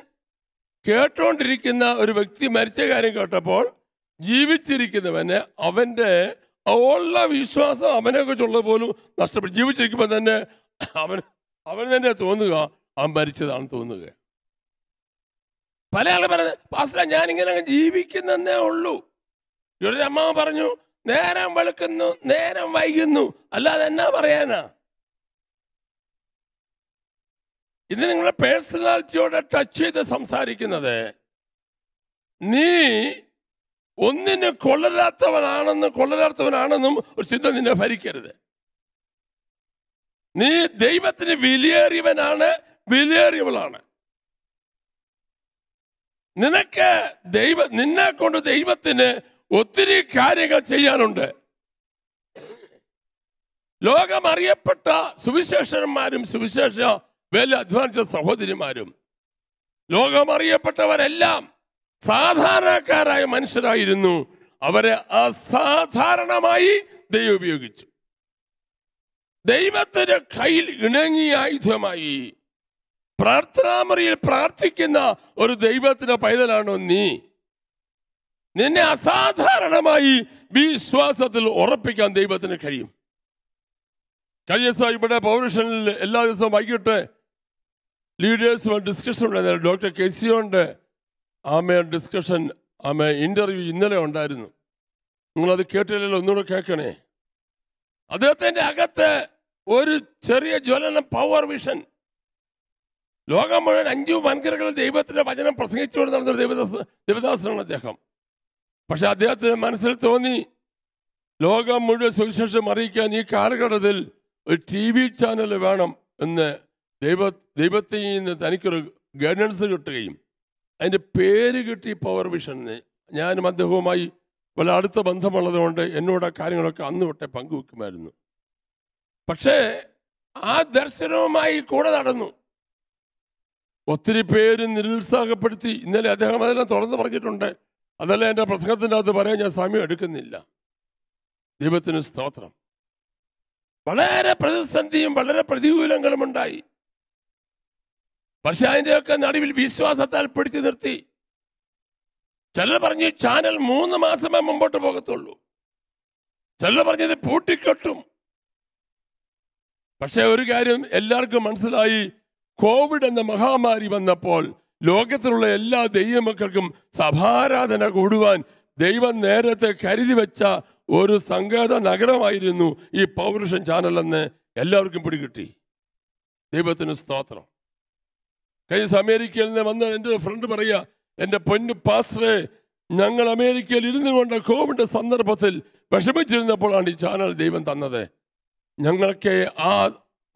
കേട്ടോണ്ടിരിക്കുന്ന ഒരു വ്യക്തി മരിച്ച കാര്യം കേട്ടപ്പോൾ ജീവിച്ചിരിക്കുന്നവന് അവൻ്റെ ഉള്ള വിശ്വാസം അവനെക്കുറിച്ചുള്ള പോലും നഷ്ടപ്പെട്ടു. ജീവിച്ചിരിക്കുമ്പോൾ തന്നെ അവൻ അവൻ തന്നെ തോന്നുക അവൻ മരിച്ചതാണ് തോന്നുക. പല ആൾ പറഞ്ഞത് പാസ്റ്റർ ഞാനിങ്ങനെ ജീവിക്കുന്നേ ഉള്ളൂ. ഇവരുടെ അമ്മാവ് പറഞ്ഞു നേരം വെളുക്കുന്നു നേരം വൈകുന്നു, അല്ലാതെ എന്നാ പറയാനാ? ഇത് നിങ്ങളുടെ പേഴ്സണാലിറ്റിയോടെ ടച്ച് ചെയ്ത് സംസാരിക്കുന്നത്. നീ ഒന്നിന് കൊള്ളരാത്തവനാണെന്നും കൊള്ളരാത്തവനാണെന്നും ഒരു ചിന്ത നിന്നെ ഭരിക്കരുത്. നീ ദൈവത്തിന് വിലയേറിയവനാണ്, വിലയേറിയവളാണ്. നിനക്ക് ദൈവ നിന്നെ കൊണ്ട് ദൈവത്തിന് ഒത്തിരി കാര്യങ്ങൾ ചെയ്യാനുണ്ട്. ലോകമറിയപ്പെട്ട സുവിശേഷന്മാരും സുവിശേഷ വേല അധ്വാനിച്ച സഹോദരിമാരും ലോകമറിയപ്പെട്ടവരെല്ലാം സാധാരണക്കാരായ മനുഷ്യരായിരുന്നു. അവരെ അസാധാരണമായി ദൈവം ഉപയോഗിച്ചു. ദൈവത്തിൻ്റെ കയ്യിൽ ഇണങ്ങിയ ആയുധമായി പ്രാർത്ഥനാമുറിയിൽ പ്രാർത്ഥിക്കുന്ന ഒരു ദൈവത്തിൻ്റെ പൈതലാണോ നീ? നിന്നെ അസാധാരണമായി വിശ്വാസത്തിൽ ഉറപ്പിക്കാൻ ദൈവത്തിന് കഴിയും. കഴിഞ്ഞ ദിവസം ഇവിടെ പൗരഷനിൽ എല്ലാ ദിവസവും വൈകിട്ട് ലീഡേഴ്സുമായി ഡിസ്കഷൻ ഉണ്ടായിരുന്നു. ഡോക്ടർ കെസിയോണ്ട് ആമേ ഡിസ്കഷൻ ആമേ ഇൻ്റർവ്യൂ ഇന്നലെ ഉണ്ടായിരുന്നു. നിങ്ങളത് കേട്ടില്ലല്ലോ, ഒന്നുകൂടെ കേൾക്കണേ. അദ്ദേഹത്തിൻ്റെ അകത്ത് ഒരു ചെറിയ ജ്വലനം, പവർ വിഷൻ. ലോകം മുഴുവൻ അഞ്ചു വൻകിരകളിൽ ദൈവത്തിൻ്റെ വചനം പ്രസംഗിച്ചുകൊണ്ട് നടന്നൊരു ദേവദാസ ദേവദാസനാണ് അദ്ദേഹം. പക്ഷെ അദ്ദേഹത്തിന് മനസ്സിൽ തോന്നി ലോകം മുഴുവൻ സുവിശേഷം അറിയിക്കാൻ ഈ കാലഘട്ടത്തിൽ ഒരു ടി വി ചാനൽ വേണം എന്ന് ദൈവ ദൈവത്തിൽ നിന്ന് തനിക്കൊരു ഗൈഡൻസ് കിട്ടുകയും അതിൻ്റെ പേര് കിട്ടി പവർ വിഷന് ഞാനും അദ്ദേഹവുമായി പല അടുത്ത ബന്ധമുള്ളതുകൊണ്ട് എന്നോട് ആ കാര്യങ്ങളൊക്കെ അന്ന് തൊട്ടേ പങ്കുവെക്കുമായിരുന്നു. പക്ഷേ ആ ദർശനവുമായി കൂടെ നടന്നു ഒത്തിരി പേര് നിരുത്സാഹപ്പെടുത്തി. ഇന്നലെ അദ്ദേഹം അതെല്ലാം തുറന്ന് പറഞ്ഞിട്ടുണ്ട്. അതല്ല എൻ്റെ പ്രസംഗത്തിൻ്റെ അകത്ത് പറയാൻ ഞാൻ സമയം എടുക്കുന്നില്ല. ദൈവത്തിന് സ്തോത്രം. വളരെ പ്രതിസന്ധിയും വളരെ പ്രതികൂലങ്ങളും ഉണ്ടായി. പക്ഷെ അതിൻ്റെയൊക്കെ നടുവിൽ വിശ്വാസത്താൽ പിടിച്ചു നിർത്തി. ചിലർ പറഞ്ഞ് ചാനൽ മൂന്ന് മാസമേ മുമ്പോട്ട് പോകത്തുള്ളൂ, ചിലർ പറഞ്ഞത് പൂട്ടിക്കെട്ടും. പക്ഷെ ഒരു കാര്യം എല്ലാവർക്കും മനസ്സിലായി, കോവിഡ് എന്ന മഹാമാരി വന്നപ്പോൾ ലോകത്തിലുള്ള എല്ലാ ദൈവമക്കൾക്കും സഭാരാധന കൂടുവാൻ ദൈവം നേരത്തെ കരുതി വെച്ച ഒരു സംഗീത നഗരമായിരുന്നു ഈ പൗരുഷൻ ചാനൽ എന്ന് എല്ലാവർക്കും പിടികിട്ടി. ദൈവത്തിന് സ്തോത്രം. കഴിഞ്ഞ അമേരിക്കയിൽ നിന്ന് വന്ന എൻ്റെ ഫ്രണ്ട് പറയുക, എൻ്റെ പൊന്നു പാസ്റ്ററെ, ഞങ്ങൾ അമേരിക്കയിൽ ഇരുന്നു കൊണ്ട കോവിഡ് സന്ദർഭത്തിൽ വിഷമിച്ചിരുന്നപ്പോഴാണ് ഈ ചാനൽ ദൈവം തന്നത്. ഞങ്ങൾക്ക് ആ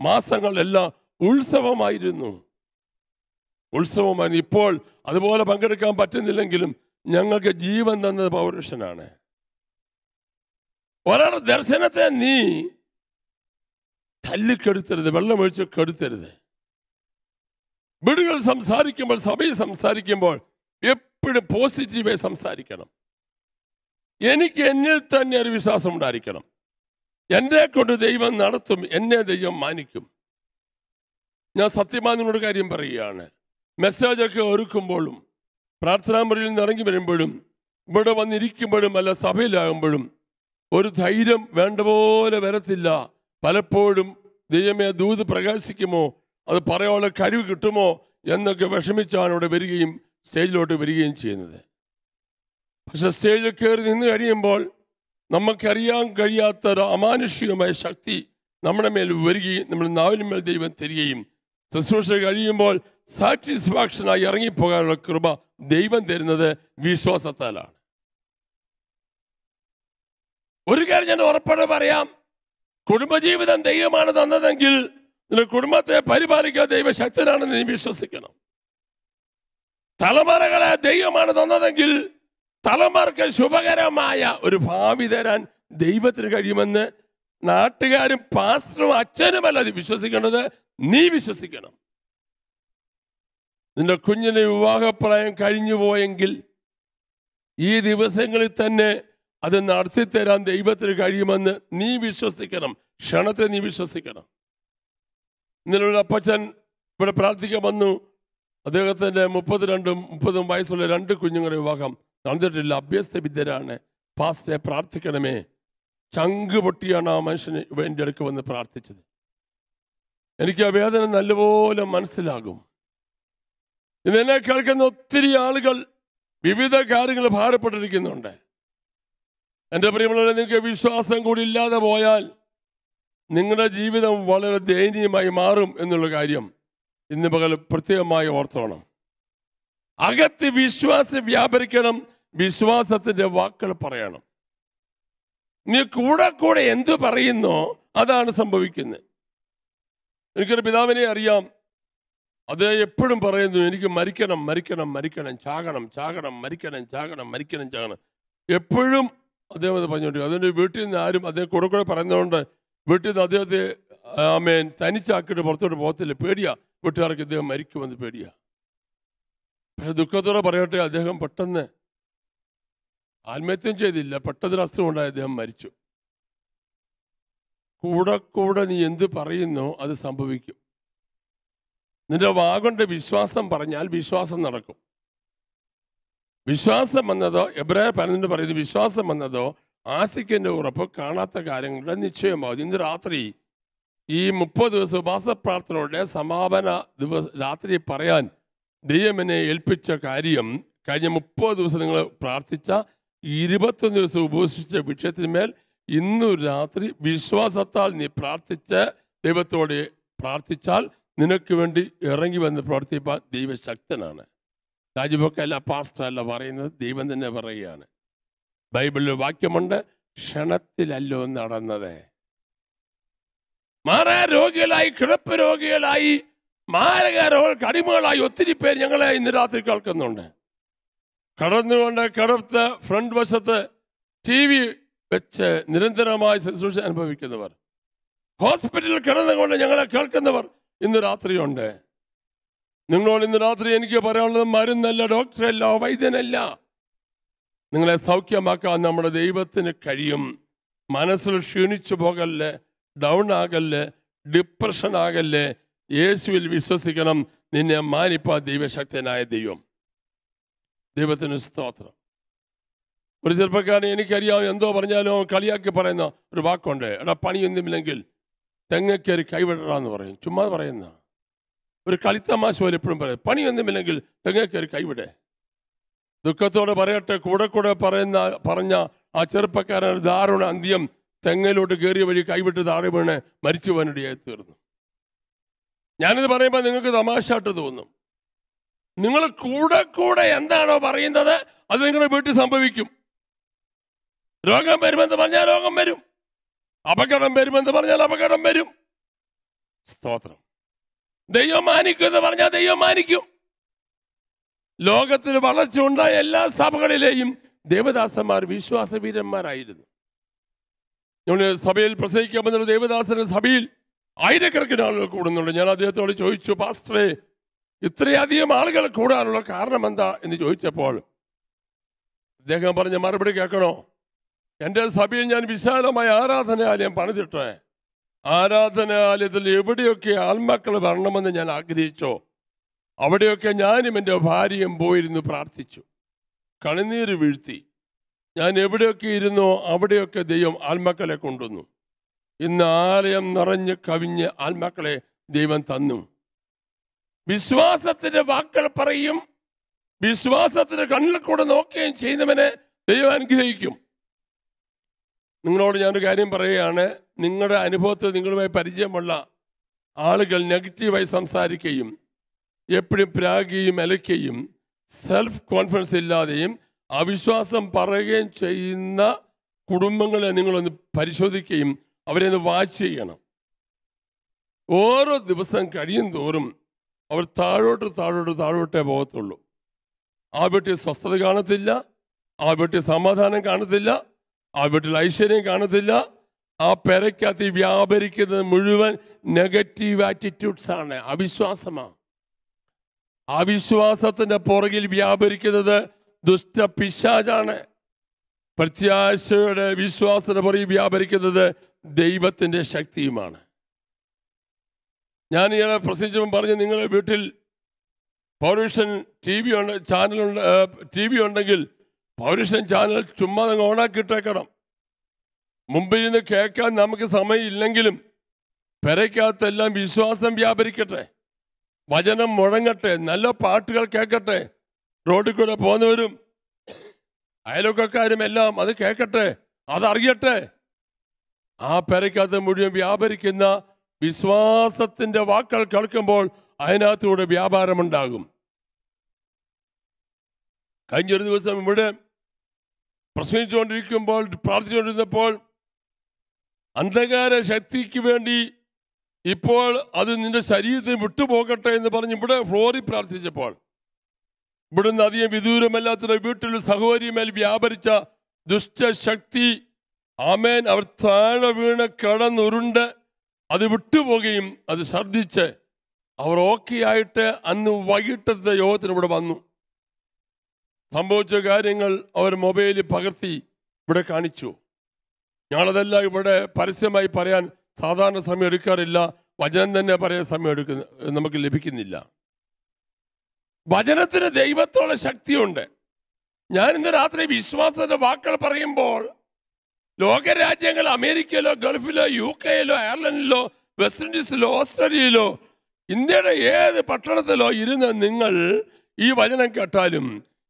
മാസങ്ങളെല്ലാം ഉത്സവമായിരുന്നു, ഉത്സവമായിരുന്നു. ഇപ്പോൾ അതുപോലെ പങ്കെടുക്കാൻ പറ്റുന്നില്ലെങ്കിലും ഞങ്ങൾക്ക് ജീവൻ തന്നത് പൗരുഷനാണ്. ഒരാളുടെ ദർശനത്തെ നീ തല്ലിക്കെടുത്തരുത്, വെള്ളമൊഴിച്ച് കെടുത്തരുത്. വീടുകൾ സംസാരിക്കുമ്പോൾ, സഭയിൽ സംസാരിക്കുമ്പോൾ എപ്പോഴും പോസിറ്റീവായി സംസാരിക്കണം. എനിക്ക് എന്നിൽ തന്നെ ഒരു വിശ്വാസം ഉണ്ടായിരിക്കണം. എന്നെ കൊണ്ട് ദൈവം നടത്തും, എന്നെ ദൈവം മാനിക്കും. ഞാൻ സത്യമാനോട് കാര്യം പറയുകയാണ്. മെസ്സേജൊക്കെ ഒരുക്കുമ്പോഴും പ്രാർത്ഥനാ മുറിയിൽ നിന്ന് ഇറങ്ങി വരുമ്പോഴും ഇവിടെ വന്നിരിക്കുമ്പോഴും അല്ല സഭയിലാകുമ്പോഴും ഒരു ധൈര്യം വേണ്ട പോലെ വരത്തില്ല. പലപ്പോഴും ദൈവമേ ദൂത് പ്രകാശിക്കുമോ, അത് പറയാനുള്ള കഴിവ് കിട്ടുമോ എന്നൊക്കെ വിഷമിച്ചാണ് ഇവിടെ വരികയും സ്റ്റേജിലോട്ട് വരികയും ചെയ്യുന്നത്. പക്ഷെ സ്റ്റേജിൽ കയറി നിന്ന് കഴിയുമ്പോൾ നമുക്കറിയാൻ കഴിയാത്ത ഒരു അമാനുഷികമായ ശക്തി നമ്മുടെ മേൽ വരികയും നമ്മുടെ നാവിന്മേൽ ദൈവം തരികയും ശുശ്രൂഷ കഴിയുമ്പോൾ സാറ്റിസ്ഫാക്ഷനായി ഇറങ്ങിപ്പോകാനുള്ള കൃപ ദൈവം തരുന്നത് വിശ്വാസത്താലാണ്. ഒരു കാര്യം ഞാൻ ഉറപ്പോടെ പറയാം, കുടുംബജീവിതം ദൈവമാണ് തന്നതെങ്കിൽ നിന്റെ കുടുംബത്തെ പരിപാലിക്കാൻ ദൈവശക്തനാണെന്ന് നീ വിശ്വസിക്കണം. തലമുറകളെ ദൈവമാണ് തന്നതെങ്കിൽ തലമുറക്ക് ശുഭകരമായ ഒരു ഭാവി തരാൻ ദൈവത്തിന് കഴിയുമെന്ന് നാട്ടുകാരും പാസ്റ്ററും അച്ഛനുമല്ല അത് വിശ്വസിക്കേണ്ടത്, നീ വിശ്വസിക്കണം. നിന്റെ കുഞ്ഞിന് വിവാഹപ്രായം കഴിഞ്ഞു പോയെങ്കിൽ ഈ ദിവസങ്ങളിൽ തന്നെ അത് നടത്തിത്തരാൻ ദൈവത്തിന് കഴിയുമെന്ന് നീ വിശ്വസിക്കണം. ക്ഷണത്തെ നീ വിശ്വസിക്കണം. ഇന്നലെ അപ്പച്ചൻ ഇവിടെ പ്രാർത്ഥിക്കാൻ വന്നു. അദ്ദേഹത്തിൻ്റെ മുപ്പത്തിരണ്ടും മുപ്പതും വയസ്സുള്ള രണ്ട് കുഞ്ഞുങ്ങളുടെ വിവാഹം നടന്നിട്ടില്ല. അഭ്യസ്ത വിദ്യരാണ്. പാസ്റ്റേ പ്രാർത്ഥിക്കണമേ. ചങ്ക് പൊട്ടിയാണ് ആ മനുഷ്യന് എൻ്റെ അടുക്ക് വന്ന് പ്രാർത്ഥിച്ചത്. എനിക്ക് ആ വേദന നല്ലപോലെ മനസ്സിലാകും. ഇതെന്നെ കേൾക്കുന്ന ഒത്തിരി ആളുകൾ വിവിധ കാര്യങ്ങൾ ഭാരപ്പെട്ടിരിക്കുന്നുണ്ട്. എൻ്റെ പ്രിയമുള്ളവരെ, നിങ്ങൾക്ക് വിശ്വാസം കൂടി ഇല്ലാതെ പോയാൽ നിങ്ങളുടെ ജീവിതം വളരെ ദയനീയമായി മാറും എന്നുള്ള കാര്യം ഇന്ന് പകൽ പ്രത്യേകമായി ഓർത്തോണം. അകത്ത് വിശ്വാസം വ്യാപരിക്കണം. വിശ്വാസത്തിൻ്റെ വാക്കുകൾ പറയണം. നീ കൂടെ കൂടെ എന്തു പറയുന്നോ അതാണ് സംഭവിക്കുന്നത്. എനിക്കൊരു പിതാവിനെ അറിയാം. അത് എപ്പോഴും പറയുന്നു, എനിക്ക് മരിക്കണം, മരിക്കണം, മരിക്കണം, ചാകണം, ചാകണം, മരിക്കണം, ചാകണം, മരിക്കണം, ചാകണം. എപ്പോഴും അദ്ദേഹം അത് പറഞ്ഞുകൊണ്ടിരിക്കും. അതുകൊണ്ട് വീട്ടിൽ നിന്ന് ആരും അദ്ദേഹം കൂടെ കൂടെ പറയുന്നതുകൊണ്ട് വീട്ടിൽ നിന്ന് അദ്ദേഹത്തെ ആമേൻ തനിച്ചാക്കിയിട്ട് പുറത്തോട്ട് പോകത്തില്ല. പേടിയാ, വീട്ടുകാർക്ക് അദ്ദേഹം മരിക്കുമെന്ന് പേടിയാ. പക്ഷെ ദുഃഖത്തോടെ പറയട്ടെ, അദ്ദേഹം പെട്ടെന്ന് ആത്മഹത്യം ചെയ്തില്ല, പെട്ടെന്നൊരു അസുഖം ഉണ്ടായി, അദ്ദേഹം മരിച്ചു. കൂടെ കൂടെ നീ എന്ത് പറയുന്നോ അത് സംഭവിക്കും. നിന്റെ വാഗൊണ്ട് വിശ്വാസം പറഞ്ഞാൽ വിശ്വാസം നടക്കും. വിശ്വാസം എന്നതോ എബ്രായ പതിനൊന്ന് പറയുന്നത് വിശ്വാസം എന്നതോ ആസിക്കിൻ്റെ ഉറപ്പ്, കാണാത്ത കാര്യങ്ങളുടെ നിശ്ചയമാകും. ഇന്ന് രാത്രി ഈ മുപ്പത് ദിവസം ഉപാസപ്രാർത്ഥനയുടെ സമാപന ദിവസം രാത്രി പറയാൻ ദൈവമെന്നെ ഏൽപ്പിച്ച കാര്യം, കഴിഞ്ഞ മുപ്പത് ദിവസം നിങ്ങൾ പ്രാർത്ഥിച്ച ഇരുപത്തൊന്ന് ദിവസം ഉപവസിച്ച വിഷയത്തിന്മേൽ ഇന്നു രാത്രി വിശ്വാസത്താൽ നീ പ്രാർത്ഥിച്ച് ദൈവത്തോടെ പ്രാർത്ഥിച്ചാൽ നിനക്ക് വേണ്ടി ഇറങ്ങി വന്ന് പ്രവർത്തിപ്പാൻ ദൈവശക്തനാണ്. രാജുബൊക്കല്ല, പാസ്റ്റല്ല പറയുന്നത്, ദൈവം തന്നെ പറയുകയാണ്. ബൈബിളിൽ വാക്യമുണ്ട്, ക്ഷണത്തിലല്ലോ നടന്നത്. മാറാ രോഗികളായി, കിടപ്പ് രോഗികളായി, മാരകരോൾ കടിമകളായി ഒത്തിരി പേര് ഞങ്ങളെ ഇന്ന് രാത്രി കേൾക്കുന്നുണ്ട്. കടന്നുകൊണ്ട് കടത്ത് ഫ്രണ്ട് വശത്ത് ടി വി വെച്ച് നിരന്തരമായി ശുശ്രൂഷ അനുഭവിക്കുന്നവർ, ഹോസ്പിറ്റലിൽ കിടന്നുകൊണ്ട് ഞങ്ങളെ കേൾക്കുന്നവർ ഇന്ന് രാത്രിയുണ്ട്. നിങ്ങളോട് ഇന്ന് രാത്രി എനിക്ക് പറയാനുള്ളത്, മരുന്നല്ല, ഡോക്ടറല്ല, വൈദ്യനല്ല, നിങ്ങളെ സൗഖ്യമാക്കാൻ നമ്മുടെ ദൈവത്തിന് കഴിയും. മനസ്സിൽ ക്ഷീണിച്ചു പോകല്ലേ, ഡൗൺ ആകല്ലേ, ഡിപ്രഷൻ ആകല്ലേ. യേശുവിൽ വിശ്വസിക്കണം. നിന്നെ മാനിപ്പാൻ ദൈവശക്തനായ ദൈവം. ദൈവത്തിന് സ്തോത്രം. ഒരു ചെറുപ്പക്കാരൻ, എനിക്കറിയാം എന്തോ പറഞ്ഞാലോ കളിയാക്കി പറയുന്ന ഒരു വാക്കുണ്ട്, എടാ പണിയൊന്നുമില്ലെങ്കിൽ തെങ്ങയ്ക്കൊരു കൈവിടറാന്ന് പറയും. ചുമ്മാ പറയുന്ന ഒരു കളിത്തമാശ പോലെ എപ്പോഴും പറയും, പണിയൊന്നുമില്ലെങ്കിൽ തെങ്ങയ്ക്കൊരു കൈവിടെ. ദുഃഖത്തോടെ പറയട്ടെ, കൂടെ കൂടെ പറയുന്ന പറഞ്ഞ ആ ചെറുപ്പക്കാരൻ ദാരുണ അന്ത്യം, തെങ്ങയിലോട്ട് കയറിയ വഴി കൈവിട്ട് താഴെ വീണ് മരിച്ചു പോകാനിടയായി തീർന്നു. ഞാനിത് പറയുമ്പോൾ നിങ്ങൾക്ക് തമാശയായിട്ട് തോന്നും. നിങ്ങൾ കൂടെ കൂടെ എന്താണോ പറയുന്നത് അത് നിങ്ങളുടെ വീട്ടിൽ സംഭവിക്കും. രോഗം വരുമെന്ന് പറഞ്ഞാൽ രോഗം വരും, അപകടം വരുമെന്ന് പറഞ്ഞാൽ അപകടം വരും. സ്തോത്രം. ദൈവം മാനിക്കും എന്ന് പറഞ്ഞാൽ ദൈവം മാനിക്കും. ലോകത്തിന് വളർച്ച ഉണ്ടായ എല്ലാ സഭകളിലെയും ദേവദാസന്മാർ വിശ്വാസവീരന്മാരായിരുന്നു. ഞങ്ങൾ സഭയിൽ പ്രസംഗിക്കാൻ പറ്റുന്ന ദേവദാസന്റെ സഭയിൽ ആയിരക്കണക്കിന് ആളുകൾ കൂടുന്നുണ്ട്. ഞാൻ അദ്ദേഹത്തോട് ചോദിച്ചു, പാസ്റ്ററെ, ഇത്രയധികം ആളുകൾ കൂടാനുള്ള കാരണം എന്താ എന്ന് ചോദിച്ചപ്പോൾ അദ്ദേഹം പറഞ്ഞ മറുപടി കേൾക്കണോ? എൻ്റെ സഭയിൽ ഞാൻ വിശാലമായ ആരാധനാലയം പണിതിട്ടേ, ആരാധനാലയത്തിൽ എവിടെയൊക്കെ ആത്മാക്കൾ വരണമെന്ന് ഞാൻ ആഗ്രഹിച്ചോ അവിടെയൊക്കെ ഞാനും എൻ്റെ ഭാര്യയും പോയിരുന്നു പ്രാർത്ഥിച്ചു, കണ്ണുനീര് വീഴ്ത്തി. ഞാൻ എവിടെയൊക്കെ ഇരുന്നോ അവിടെയൊക്കെ ദൈവം ആത്മാക്കളെ കൊണ്ടുവന്നു. ഇന്ന് ആലയം നിറഞ്ഞ് കവിഞ്ഞ് ആത്മാക്കളെ ദൈവം തന്നു. വിശ്വാസത്തിൻ്റെ വാക്കുകൾ പറയും, വിശ്വാസത്തിൻ്റെ കണ്ണിൽ കൂടെ നോക്കുകയും ചെയ്യുന്നവനെ ദൈവം അനുഗ്രഹിക്കും. നിങ്ങളോട് ഞാനൊരു കാര്യം പറയുകയാണ്, നിങ്ങളുടെ അനുഭവത്തിൽ നിങ്ങളുമായി പരിചയമുള്ള ആളുകൾ നെഗറ്റീവായി സംസാരിക്കുകയും എപ്പോഴും പ്രാഗിയും അലക്കുകയും സെൽഫ് കോൺഫിഡൻസ് ഇല്ലാതെയും അവിശ്വാസം പറയുകയും ചെയ്യുന്ന കുടുംബങ്ങളെ നിങ്ങളൊന്ന് പരിശോധിക്കുകയും അവരെ ഒന്ന് വാച്ച് ചെയ്യണം. ഓരോ ദിവസം കഴിയും തോറും അവർ താഴോട്ട് താഴോട്ട് താഴോട്ടേ പോകത്തുള്ളൂ. ആ വീട്ടിൽ സ്വസ്ഥത കാണത്തില്ല, ആ വീട്ടിൽ സമാധാനം കാണത്തില്ല, ആ വീട്ടിൽ ഐശ്വര്യം കാണത്തില്ല. ആ പെരയ്ക്കകത്ത് വ്യാപരിക്കുന്നത് മുഴുവൻ നെഗറ്റീവ് ആറ്റിറ്റ്യൂഡ്സാണ്, അവിശ്വാസമാണ്. അവിശ്വാസത്തിൻ്റെ പുറകിൽ വ്യാപരിക്കുന്നത് ദുഷ്ട പിശാചാണ്. പ്രത്യാശയുടെ വിശ്വാസത്തിന് പുറകിൽ വ്യാപരിക്കുന്നത് ദൈവത്തിൻ്റെ ശക്തിയുമാണ്. ഞാൻ ഇയാളെ പ്രസംഗിച്ചപ്പോൾ പറഞ്ഞ്, നിങ്ങളുടെ വീട്ടിൽ പൗരവിഷൻ ടി വി ഉണ്ട്, ചാനലുണ്ട്, ടി വി ഉണ്ടെങ്കിൽ പൗരവിഷൻ ചാനൽ ചുമ്മാ നിങ്ങൾ ഓണാക്കി ഇട്ടേക്കണം. മുമ്പിൽ നിന്ന് കേൾക്കാൻ നമുക്ക് സമയമില്ലെങ്കിലും പെരയ്ക്കകത്തെല്ലാം വിശ്വാസം വ്യാപരിക്കട്ടെ, വചനം മുഴങ്ങട്ടെ, നല്ല പാട്ടുകൾ കേൾക്കട്ടെ, റോഡിൽ കൂടെ പോകുന്നവരും അയൽവക്കക്കാരും എല്ലാം അത് കേൾക്കട്ടെ, അതറിയട്ടെ. ആ പെരയ്ക്കകത്ത് മുഴുവൻ വ്യാപരിക്കുന്ന വിശ്വാസത്തിൻ്റെ വാക്കുകൾ കേൾക്കുമ്പോൾ അതിനകത്തൂടെ വ്യാപാരമുണ്ടാകും. കഴിഞ്ഞൊരു ദിവസം ഇവിടെ പ്രസംഗിച്ചുകൊണ്ടിരിക്കുമ്പോൾ, പ്രാർത്ഥിച്ചുകൊണ്ടിരുന്നപ്പോൾ, അന്ധകാര ശക്തിക്ക് വേണ്ടി ഇപ്പോൾ അത് നിന്റെ ശരീരത്തിന് വിട്ടുപോകട്ടെ എന്ന് പറഞ്ഞ് ഇവിടെ ഫ്ലോറിൽ പ്രാർത്ഥിച്ചപ്പോൾ, ഇവിടുന്ന് അധികം വിദൂരമല്ലാത്ത വീട്ടിൽ സഹോദരിമേൽ വ്യാപരിച്ച ദുഷ്ടശക്തി, ആമേൻ, അവർ താഴെ വീണ് കടന്നുരുണ്ട് അത് വിട്ടുപോകുകയും അത് ഛർദ്ദിച്ച് അവർ ഓക്കെ ആയിട്ട് അന്ന് വൈകിട്ടത്തെ യോഗത്തിന് ഇവിടെ വന്നു. സംഭവിച്ച കാര്യങ്ങൾ അവർ മൊബൈലിൽ പകർത്തി ഇവിടെ കാണിച്ചു. ഞങ്ങളതെല്ലാം ഇവിടെ പരസ്യമായി പറയാൻ സാധാരണ സമയം എടുക്കാറില്ല, വചനം തന്നെ പറയാൻ സമയം എടുക്കുന്ന നമുക്ക് ലഭിക്കുന്നില്ല. വചനത്തിന് ദൈവത്തോളം ശക്തിയുണ്ട്. ഞാൻ ഇന്ന് രാത്രി വിശ്വാസത്തിൻ്റെ വാക്കുകൾ പറയുമ്പോൾ ലോകരാജ്യങ്ങൾ, അമേരിക്കയിലോ ഗൾഫിലോ യു കെയിലോ അയർലൻഡിലോ വെസ്റ്റ് ഇൻഡീസിലോ ഓസ്ട്രേലിയയിലോ ഇന്ത്യയുടെ ഏത് പട്ടണത്തിലോ ഇരുന്ന് നിങ്ങൾ ഈ വചനം കേട്ടാലും,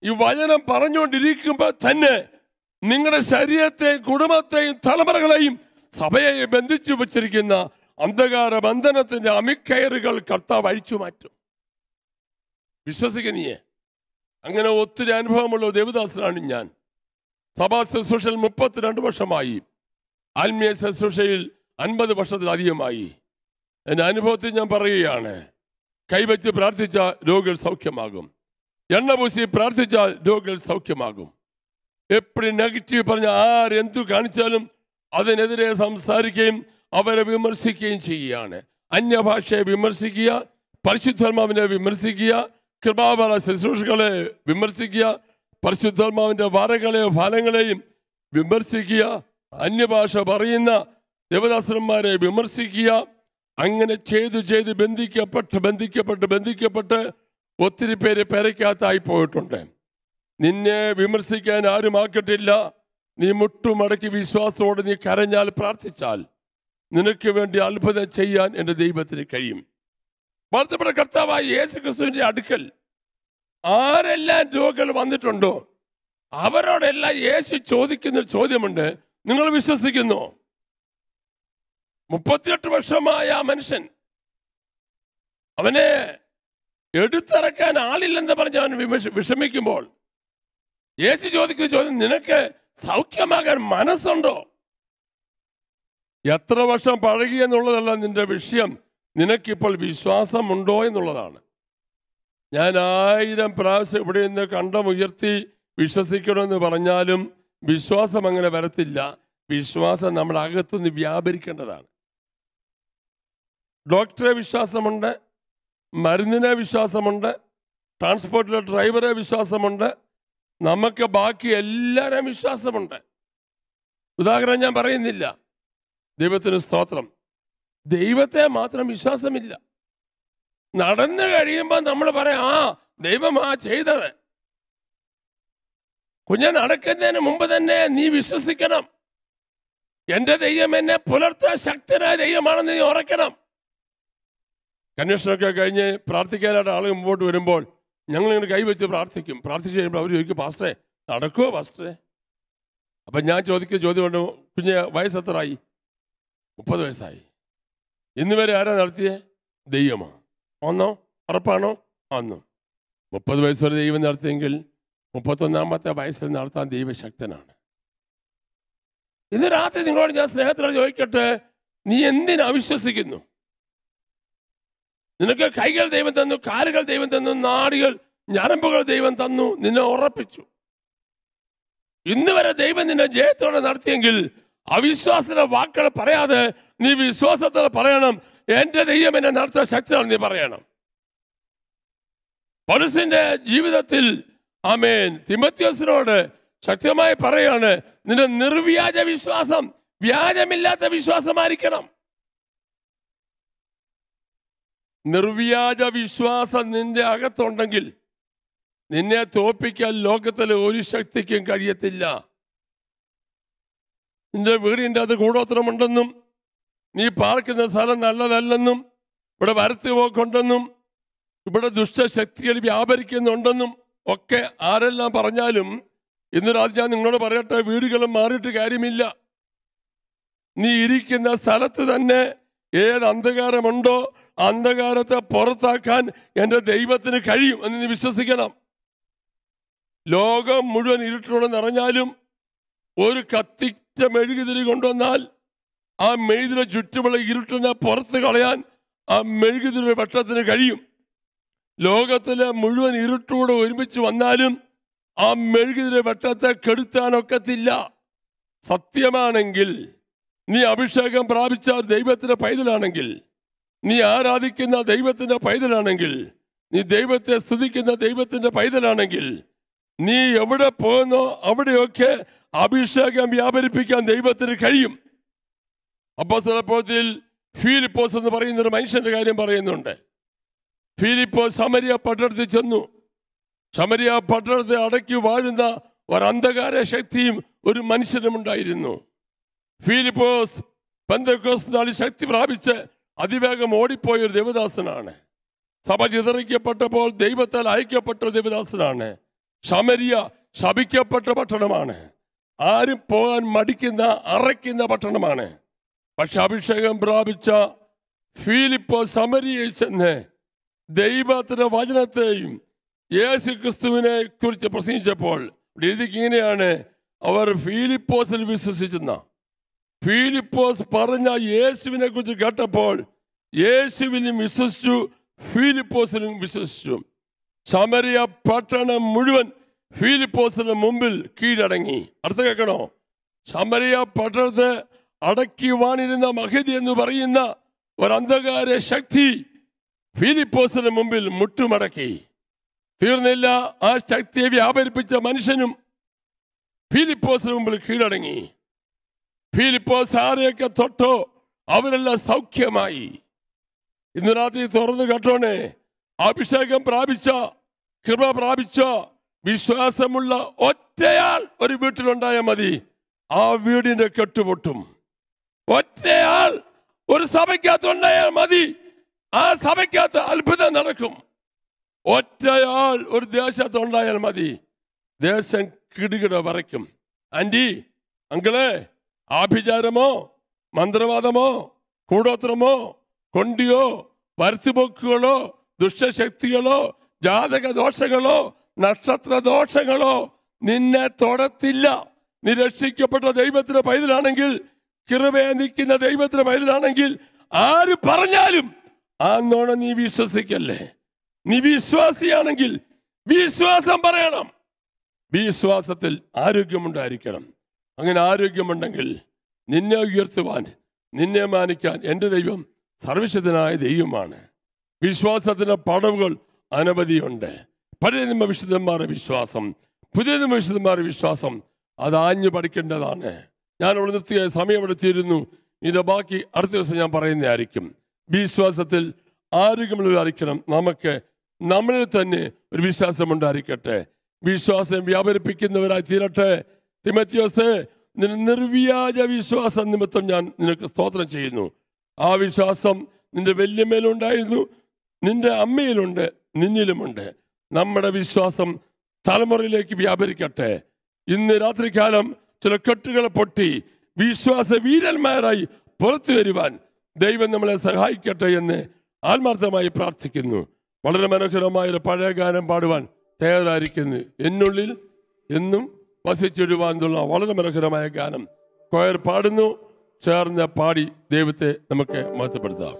ഈ വചനം പറഞ്ഞുകൊണ്ടിരിക്കുമ്പോൾ തന്നെ നിങ്ങളുടെ ശരീരത്തെയും കുടുംബത്തെയും തലമുറകളെയും സഭയെയും ബന്ധിച്ചു വച്ചിരിക്കുന്ന അന്ധകാര ബന്ധനത്തിൻ്റെ അമിക്കയറുകൾ കർത്താവ് അഴിച്ചു മാറ്റും. വിശ്വസിക്കുന്നിയേ? അങ്ങനെ ഒത്തിരി അനുഭവമുള്ള ദേവദാസനാണ് ഞാൻ. സഭാ ശുശ്രൂഷയിൽ മുപ്പത്തിരണ്ട് വർഷമായി, ആത്മീയ ശുശ്രൂഷയിൽ അൻപത് വർഷത്തിലധികമായി. എൻ്റെ അനുഭവത്തിൽ ഞാൻ പറയുകയാണ്, கை வச்சு பிரார்த்திச்சா ரோகிகள் சௌக்கியமாகும். எண்ணெய் பூசி பிரார்த்திச்சா ரோகிகள் సౌఖ్యమాగం. എപ്പടി നെഗറ്റീവ് പറഞ്ഞ ആരെന്തു കാണിച്ചാലും അതിനെതിരെ സംസാരിക്കുകയും അവരെ വിമർശിക്കുകയും ചെയ്യുകയാണ്. അന്യഭാഷയെ വിമർശിക്കുക, പരിശുദ്ധാത്മാവിനെ വിമർശിക്കുക, കൃപാവര ശുശ്രൂഷകളെ വിമർശിക്കുക, പരിശുദ്ധാത്മാവിൻ്റെ വരങ്ങളെയും ഫലങ്ങളെയും വിമർശിക്കുക, അന്യഭാഷ പറയുന്ന ദേവദാസന്മാരെ വിമർശിക്കുക. അങ്ങനെ ചെയ്തു ചെയ്ത് ബന്ധിക്കപ്പെട്ട് ബന്ധിക്കപ്പെട്ട് ബന്ധിക്കപ്പെട്ട് ഒത്തിരി പേര് പെരയ്ക്കകത്തായി പോയിട്ടുണ്ട്. നിന്നെ വിമർശിക്കാൻ ആരും ആക്കട്ടില്ല. നീ മുട്ടുമടക്കി വിശ്വാസത്തോടെ നീ കരഞ്ഞാൽ, പ്രാർത്ഥിച്ചാൽ നിനക്ക് വേണ്ടി അത്ഭുതം ചെയ്യാൻ എൻ്റെ ദൈവത്തിന് കഴിയും. വാഴ്ത്തപ്പെട്ട കർത്താവായ യേശു ക്രിസ്തുവിൻ്റെ അടുക്കൽ ആരെല്ലാം രോഗികൾ വന്നിട്ടുണ്ടോ അവരോടെല്ലാം യേശു ചോദിക്കുന്നൊരു ചോദ്യമുണ്ട്, നിങ്ങൾ വിശ്വസിക്കുന്നു? മുപ്പത്തിയെട്ട് വർഷമായ ആ മനുഷ്യൻ, അവനെ എടുത്തിറക്കാൻ ആളില്ലെന്ന് പറഞ്ഞ് അവൻ വിമർശ വിഷമിക്കുമ്പോൾ യേശു ചോദിക്കുന്ന ചോദ്യം, നിനക്ക് സൗഖ്യമാകാൻ മനസ്സുണ്ടോ? എത്ര വർഷം പഴകി എന്നുള്ളതല്ല നിന്റെ വിഷയം, നിനക്കിപ്പോൾ വിശ്വാസമുണ്ടോ എന്നുള്ളതാണ്. ഞാൻ ആയിരം പ്രാവശ്യം ഇവിടെ നിന്ന് കണ്ടമുയർത്തി വിശ്വസിക്കണമെന്ന് പറഞ്ഞാലും വിശ്വാസം അങ്ങനെ വരത്തില്ല. വിശ്വാസം നമ്മുടെ അകത്തുനിന്ന് വ്യാപരിക്കേണ്ടതാണ്. ഡോക്ടറെ വിശ്വാസമുണ്ട്, മരുന്നിനെ വിശ്വാസമുണ്ട്, ട്രാൻസ്പോർട്ടിലെ ഡ്രൈവറെ വിശ്വാസമുണ്ട്, നമുക്ക് ബാക്കി എല്ലാവരും വിശ്വാസമുണ്ട്. ഉദാഹരണം ഞാൻ പറയുന്നില്ല. ദൈവത്തിന് സ്തോത്രം. ദൈവത്തെ മാത്രം വിശ്വാസമില്ല. നടന്നു കഴിയുമ്പോൾ നമ്മൾ പറയാം, ആ ദൈവം ആ ചെയ്തത്. കുഞ്ഞ് നടക്കുന്നതിന് മുമ്പ് തന്നെ നീ വിശ്വസിക്കണം, എൻ്റെ ദൈവം എന്നെ പുലർത്താൻ ശക്തനായ ദൈവമാണെന്ന് നീ ഉറക്കണം. കന്വേഷനൊക്കെ കഴിഞ്ഞ് പ്രാർത്ഥിക്കാനായിട്ട് ആളുകൾ മുമ്പോട്ട് വരുമ്പോൾ ഞങ്ങളിങ്ങനെ കൈവച്ച് പ്രാർത്ഥിക്കും. പ്രാർത്ഥിച്ച് കഴിയുമ്പോൾ അവർ ചോദിക്കും, പാസ്റ്ററെ നടക്കുമോ പാസ്റ്ററെ? അപ്പം ഞാൻ ചോദിക്കുന്ന ചോദ്യമുണ്ട്, കുഞ്ഞ് വയസ്സെത്രായി? മുപ്പത് വയസ്സായി. ഇന്ന് വരെ ആരാ നടത്തിയേ? ദൈവമോ? ഒന്നോ? ഉറപ്പാണോ? ഒന്നും. മുപ്പത് വയസ്സ് വരെ ദൈവം നടത്തിയെങ്കിൽ മുപ്പത്തൊന്നാമത്തെ വയസ്സിൽ നടത്താൻ ദൈവശക്തനാണ്. ഇന്ന് രാത്രി നിങ്ങളോട് ഞാൻ സ്നേഹത്തോടെ ചോദിക്കട്ടെ, നീ എന്തിനാ വിശ്വസിക്കുന്നു? നിനക്ക് കൈകൾ ദൈവം തന്നു, കാലുകൾ ദൈവം തന്നു, നാടികൾ ഞരമ്പുകൾ ദൈവം തന്നു, നിന്നെ ഉറപ്പിച്ചു. ഇന്ന് വരെ ദൈവം നിന്നെ ജയത്തോടെ നടത്തിയെങ്കിൽ അവിശ്വാസന വാക്കുകൾ പറയാതെ നീ വിശ്വാസത്തോടെ പറയണം, എൻ്റെ ദൈവം എന്നെ നടത്താൻ ശക്തനാണ് നീ പറയണം. പൗലോസിന്റെ ജീവിതത്തിൽ ആമേൻ തിമോത്തിയോസിനോട് ശക്തമായി പറയാണ്, നിന്റെ നിർവ്യാജ വിശ്വാസം വ്യാജമില്ലാത്ത വിശ്വാസമായിരിക്കണം. നിർവ്യാജ വിശ്വാസം നിന്റെ അകത്തുണ്ടെങ്കിൽ നിന്നെ തോൽപ്പിക്കാൻ ലോകത്തിലെ ഒരു ശക്തിക്കും കഴിയത്തില്ല. നിന്റെ വീടിൻ്റെ അത് കൂടോത്രമുണ്ടെന്നും നീ പാർക്കുന്ന സ്ഥലം നല്ലതല്ലെന്നും ഇവിടെ വരത്തി പോക്കുണ്ടെന്നും ഇവിടെ ദുഷ്ടശക്തികൾ വ്യാപരിക്കുന്നുണ്ടെന്നും ഒക്കെ ആരെല്ലാം പറഞ്ഞാലും ഇന്ന് രാത്രി ഞാൻ നിങ്ങളോട് പറയട്ടെ, വീടുകളും മാറിയിട്ട് കാര്യമില്ല. നീ ഇരിക്കുന്ന സ്ഥലത്ത് തന്നെ ഏത് അന്ധകാരമുണ്ടോ അന്ധകാരത്തെ പുറത്താക്കാൻ എൻ്റെ ദൈവത്തിന് കഴിയും എന്ന് നീ വിശ്വസിക്കണം. ലോകം മുഴുവൻ ഇരുട്ടോടെ നിറഞ്ഞാലും ഒരു കത്തിച്ച മെഴുകുതിരി കൊണ്ടുവന്നാൽ ആ മെഴുകുതിരി ചുറ്റുമുള്ള ഇരുട്ടിനെ പുറത്ത് കളയാൻ ആ മെഴുകുതിരി വെട്ടത്തിന് കഴിയും. ലോകത്തിലെ മുഴുവൻ ഇരുട്ടോടെ ഒരുമിച്ച് വന്നാലും ആ മെഴുകുതിരി വെട്ടത്തെ കെടുത്താനൊക്കത്തില്ല. സത്യമാണെങ്കിൽ നീ അഭിഷേകം പ്രാപിച്ച ദൈവത്തിൻ്റെ പൈതലാണെങ്കിൽ, നീ ആരാധിക്കുന്ന ദൈവത്തിൻ്റെ പൈതലാണെങ്കിൽ, നീ ദൈവത്തെ സ്തുതിക്കുന്ന ദൈവത്തിൻ്റെ പൈതലാണെങ്കിൽ, നീ എവിടെ പോകുന്നോ അവിടെയൊക്കെ അഭിഷേകം വ്യാപരിപ്പിക്കാൻ ദൈവത്തിന് കഴിയും. അപ്പോസ്തലപ്രവൃത്തിയിൽ ഫിലിപ്പോസ് എന്ന് പറയുന്നൊരു മനുഷ്യൻ്റെ കാര്യം പറയുന്നുണ്ട്. ഫിലിപ്പോസ് ശമരിയ പട്ടണത്തിൽ ചെന്നു. ശമരിയ പട്ടണത്തെ അടക്കി വാഴുന്ന ഒരന്ധകാര ശക്തിയും ഒരു മനുഷ്യനുമുണ്ടായിരുന്നു. ഫിലിപ്പോസ് പെന്തക്കോസ്ത് നാളിൽ ശക്തി പ്രാപിച്ച് അതിവേഗം ഓടിപ്പോയൊരു ദേവദാസനാണ്. സഭ ചിതറിക്കപ്പെട്ടപ്പോൾ ദൈവത്താൽ അയക്കപ്പെട്ട ദേവദാസനാണ്. ശമരിയ ശപിക്കപ്പെട്ട പട്ടണമാണ്, ആരും പോകാൻ മടിക്കുന്ന അറയ്ക്കുന്ന പട്ടണമാണ്. പക്ഷെ അഭിഷേകം പ്രാപിച്ച ഫിലിപ്പോസ് ശമരിയയിൽ ചെന്ന് ദൈവത്തിൻ്റെ വചനത്തെയും യേശു ക്രിസ്തുവിനെ കുറിച്ച് പ്രസംഗിച്ചപ്പോൾ ഇങ്ങനെയാണ് അവർ ഫിലിപ്പോസിൽ വിശ്വസിച്ചെന്ന ഫിലിപ്പോസ് പറഞ്ഞ യേശുവിനെ കുറിച്ച് കേട്ടപ്പോൾ യേശുവിനും വിശ്വസിച്ചു, ഫിലിപ്പോസിനും വിശ്വസിച്ചു. ശമരിയ പട്ടണം മുഴുവൻ ഫിലിപ്പോസിന് മുമ്പിൽ കീഴടങ്ങി. അർത്ഥം കേൾക്കണോ? ശമരിയ പട്ടണത്തെ അടക്കിവാനിരുന്ന മഗദി എന്ന് പറയുന്ന ഒരു അന്ധകാര ശക്തി ഫിലിപ്പോസിന് മുമ്പിൽ മുട്ടുമടക്കി. തീർന്നില്ല, ആ ശക്തിയെ വ്യാപരിപ്പിച്ച മനുഷ്യനും ഫിലിപ്പോസിന് മുമ്പിൽ കീഴടങ്ങി. ഫിലിപ്പോസ് ആരെയൊക്കെ തൊട്ടോ അവരെല്ലാം സൗഖ്യമായി. ഇന്ന് രാത്രി തുറന്നു കേട്ടോണേ, അഭിഷേകം പ്രാപിച്ച, കൃപ പ്രാപിച്ച, വിശ്വാസമുള്ള ഒറ്റയാൾ ഒരു വീട്ടിലുണ്ടായാൽ മതി, ആ വീടിന്റെ കെട്ടുപൊട്ടും. ഒറ്റയാൾ ഒരു സഭയ്ക്കകത്തുണ്ടായാൽ മതി, ആ സഭയ്ക്കകത്ത് അത്ഭുതം നടക്കും. ഒറ്റയാൾ ഒരു ദേശത്തുണ്ടായാൽ മതി, ദേശം കിടുകിട വരയ്ക്കും. ആൻറ്റി, അങ്കിളെ, ആഭിചാരമോ മന്ത്രവാദമോ കൂടോത്രമോ കൊണ്ടിയോ പരസ്യപോക്കുകളോ ദുഷ്ടശക്തികളോ ജാതക ദോഷങ്ങളോ നക്ഷത്ര ദോഷങ്ങളോ നിന്നെ തൊടത്തില്ല. നീ രക്ഷിക്കപ്പെട്ട ദൈവത്തിന്റെ പൈതലാണെങ്കിൽ, കൃപയെ നിൽക്കുന്ന ദൈവത്തിന്റെ പൈതലാണെങ്കിൽ, ആര് പറഞ്ഞാലും ആ നോണ നീ വിശ്വസിക്കല്ലേ. നീ വിശ്വാസിയാണെങ്കിൽ വിശ്വാസം പറയണം. വിശ്വാസത്തിൽ ആരോഗ്യമുണ്ടായിരിക്കണം. അങ്ങനെ ആരോഗ്യമുണ്ടെങ്കിൽ നിന്നെ ഉയർത്തുവാൻ, നിന്നെ മാനിക്കാൻ എൻ്റെ ദൈവം സർവശക്തനായ ദൈവമാണ്. വിശ്വാസത്തിൻ്റെ പടവുകൾ അനവധിയുണ്ട്. പഴയ നിയമ വിശുദ്ധന്മാരുടെ വിശ്വാസം, പുതിയ നിയമ വിശുദ്ധന്മാരുടെ വിശ്വാസം, അത് ആഞ്ഞു പഠിക്കേണ്ടതാണ്. ഞാൻ അവിടെ നിർത്തിയായി, സമയം അവിടെ തീരുന്നു. ഇത് ബാക്കി അടുത്ത ദിവസം ഞാൻ പറയുന്നതായിരിക്കും. വിശ്വാസത്തിൽ ആരോഗ്യമുള്ളവരായിരിക്കണം. നമുക്ക് നമ്മളിൽ തന്നെ ഒരു വിശ്വാസം ഉണ്ടായിരിക്കട്ടെ. വിശ്വാസം വ്യാപരിപ്പിക്കുന്നവരായി തീരട്ടെ. തിമോത്തിയോസേ, നിർവ്യാജ വിശ്വാസ നിമിത്തം ഞാൻ നിനക്ക് സ്തോത്രം ചെയ്യുന്നു. ആ വിശ്വാസം നിന്റെ വല്യമ്മയിലുണ്ടായിരുന്നു, നിന്റെ അമ്മയിലുണ്ട്, നിന്നിലുമുണ്ട്. നമ്മുടെ വിശ്വാസം തലമുറയിലേക്ക് വ്യാപരിക്കട്ടെ. ഇന്ന് രാത്രികാലം ചില കെട്ടുകളെ പൊട്ടി വിശ്വാസ വീരന്മാരായി പുറത്തു വരുവാൻ ദൈവം നമ്മളെ സഹായിക്കട്ടെ എന്ന് ആത്മാർത്ഥമായി പ്രാർത്ഥിക്കുന്നു. വളരെ മനോഹരമായൊരു പഴയ ഗാനം പാടുവാൻ തയ്യാറായിരിക്കുന്നു. എന്നുള്ളിൽ എന്നും വസിച്ചിടുവാൻ എന്നുള്ള വളരെ മനോഹരമായ ഗാനം കൊയർ പാടുന്നു. ചേർന്ന് പാടി ദൈവത്തെ നമുക്ക് മഹത്വപ്പെടുത്താം.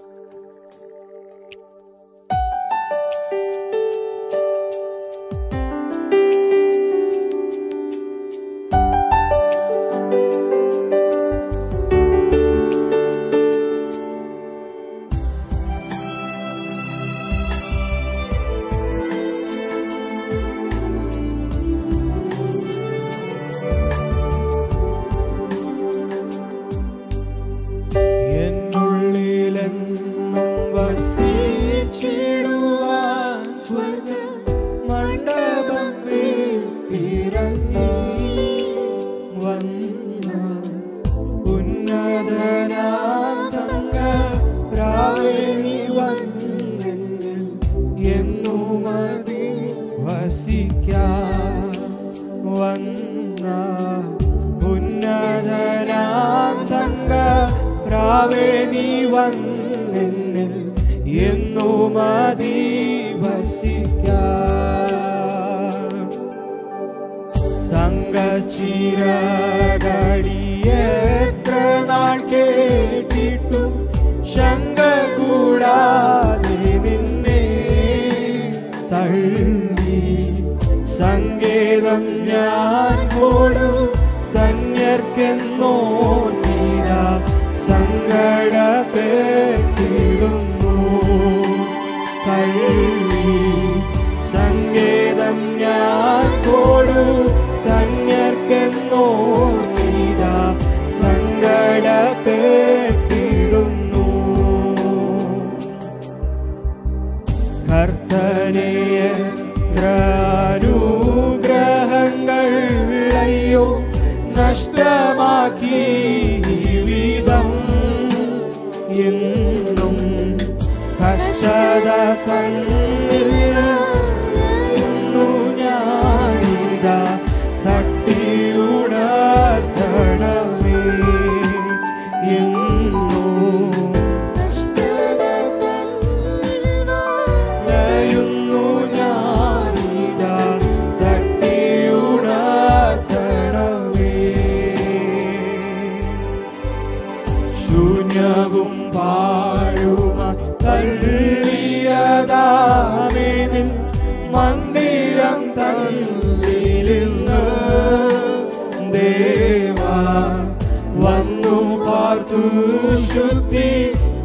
സുശുദ്ധി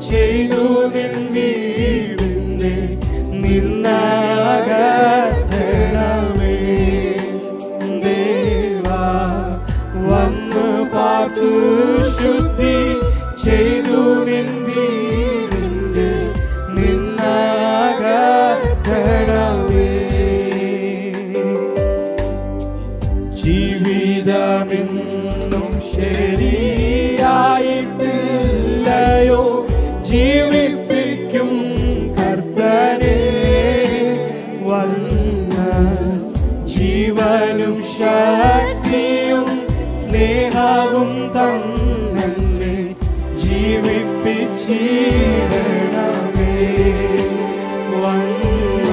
ചെയ്തു നിൻ വീടിനെ നിന്നാകരണമേ ദേവാ വന്നു പാർത്തു ശുദ്ധി ചെയ്തു നിൻ വീടിനെ നിന്നാകരണമേ ജീവിതമെന്നും ശരി യോ ജീവിപ്പിക്കും കർത്തനേ വന്ന ജീവനും ശക്തിയും സ്നേഹവും തന്നെ ജീവിപ്പിച്ചിടണമേ വന്ന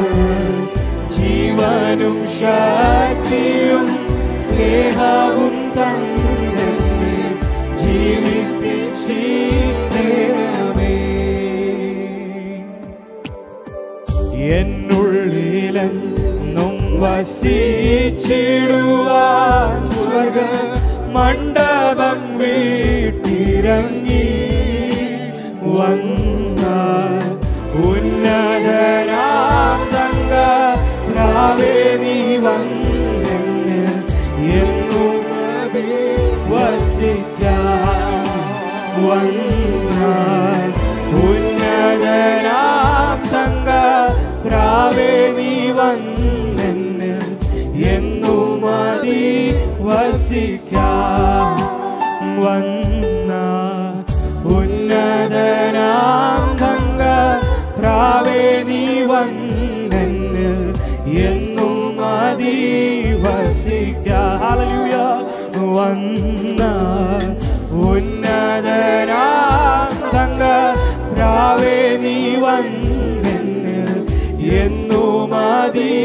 ജീവനും ശക്തിയും സ്നേഹവും തന്നെ ജീവിപ്പിച്ചി എന്നുള്ളിലെന്നും വസിച്ചിടുവാൻ സ്വർഗ മണ്ഡപം വീട്ടിറങ്ങി വന്ന ഉന്നതനാം തങ്കവേദി വന്നെന്ന് എന്നും വസിക്കാൻ വന്ന ഉന്നതനാം തങ്ക പ്രാവേദി വന്നെന്ന് എന്നും വസിക്കാൻ വന്ന ഉന്നതനാം തങ്ക പ്രാവേദി വന്നെന്ന് എന്നും വസിക്കാൻ ഹല്ലേലൂയ വന്ന ഉന്നതനാം തങ്ക പ്രാവേദി വന്നെന്ന് എന്നു മാതി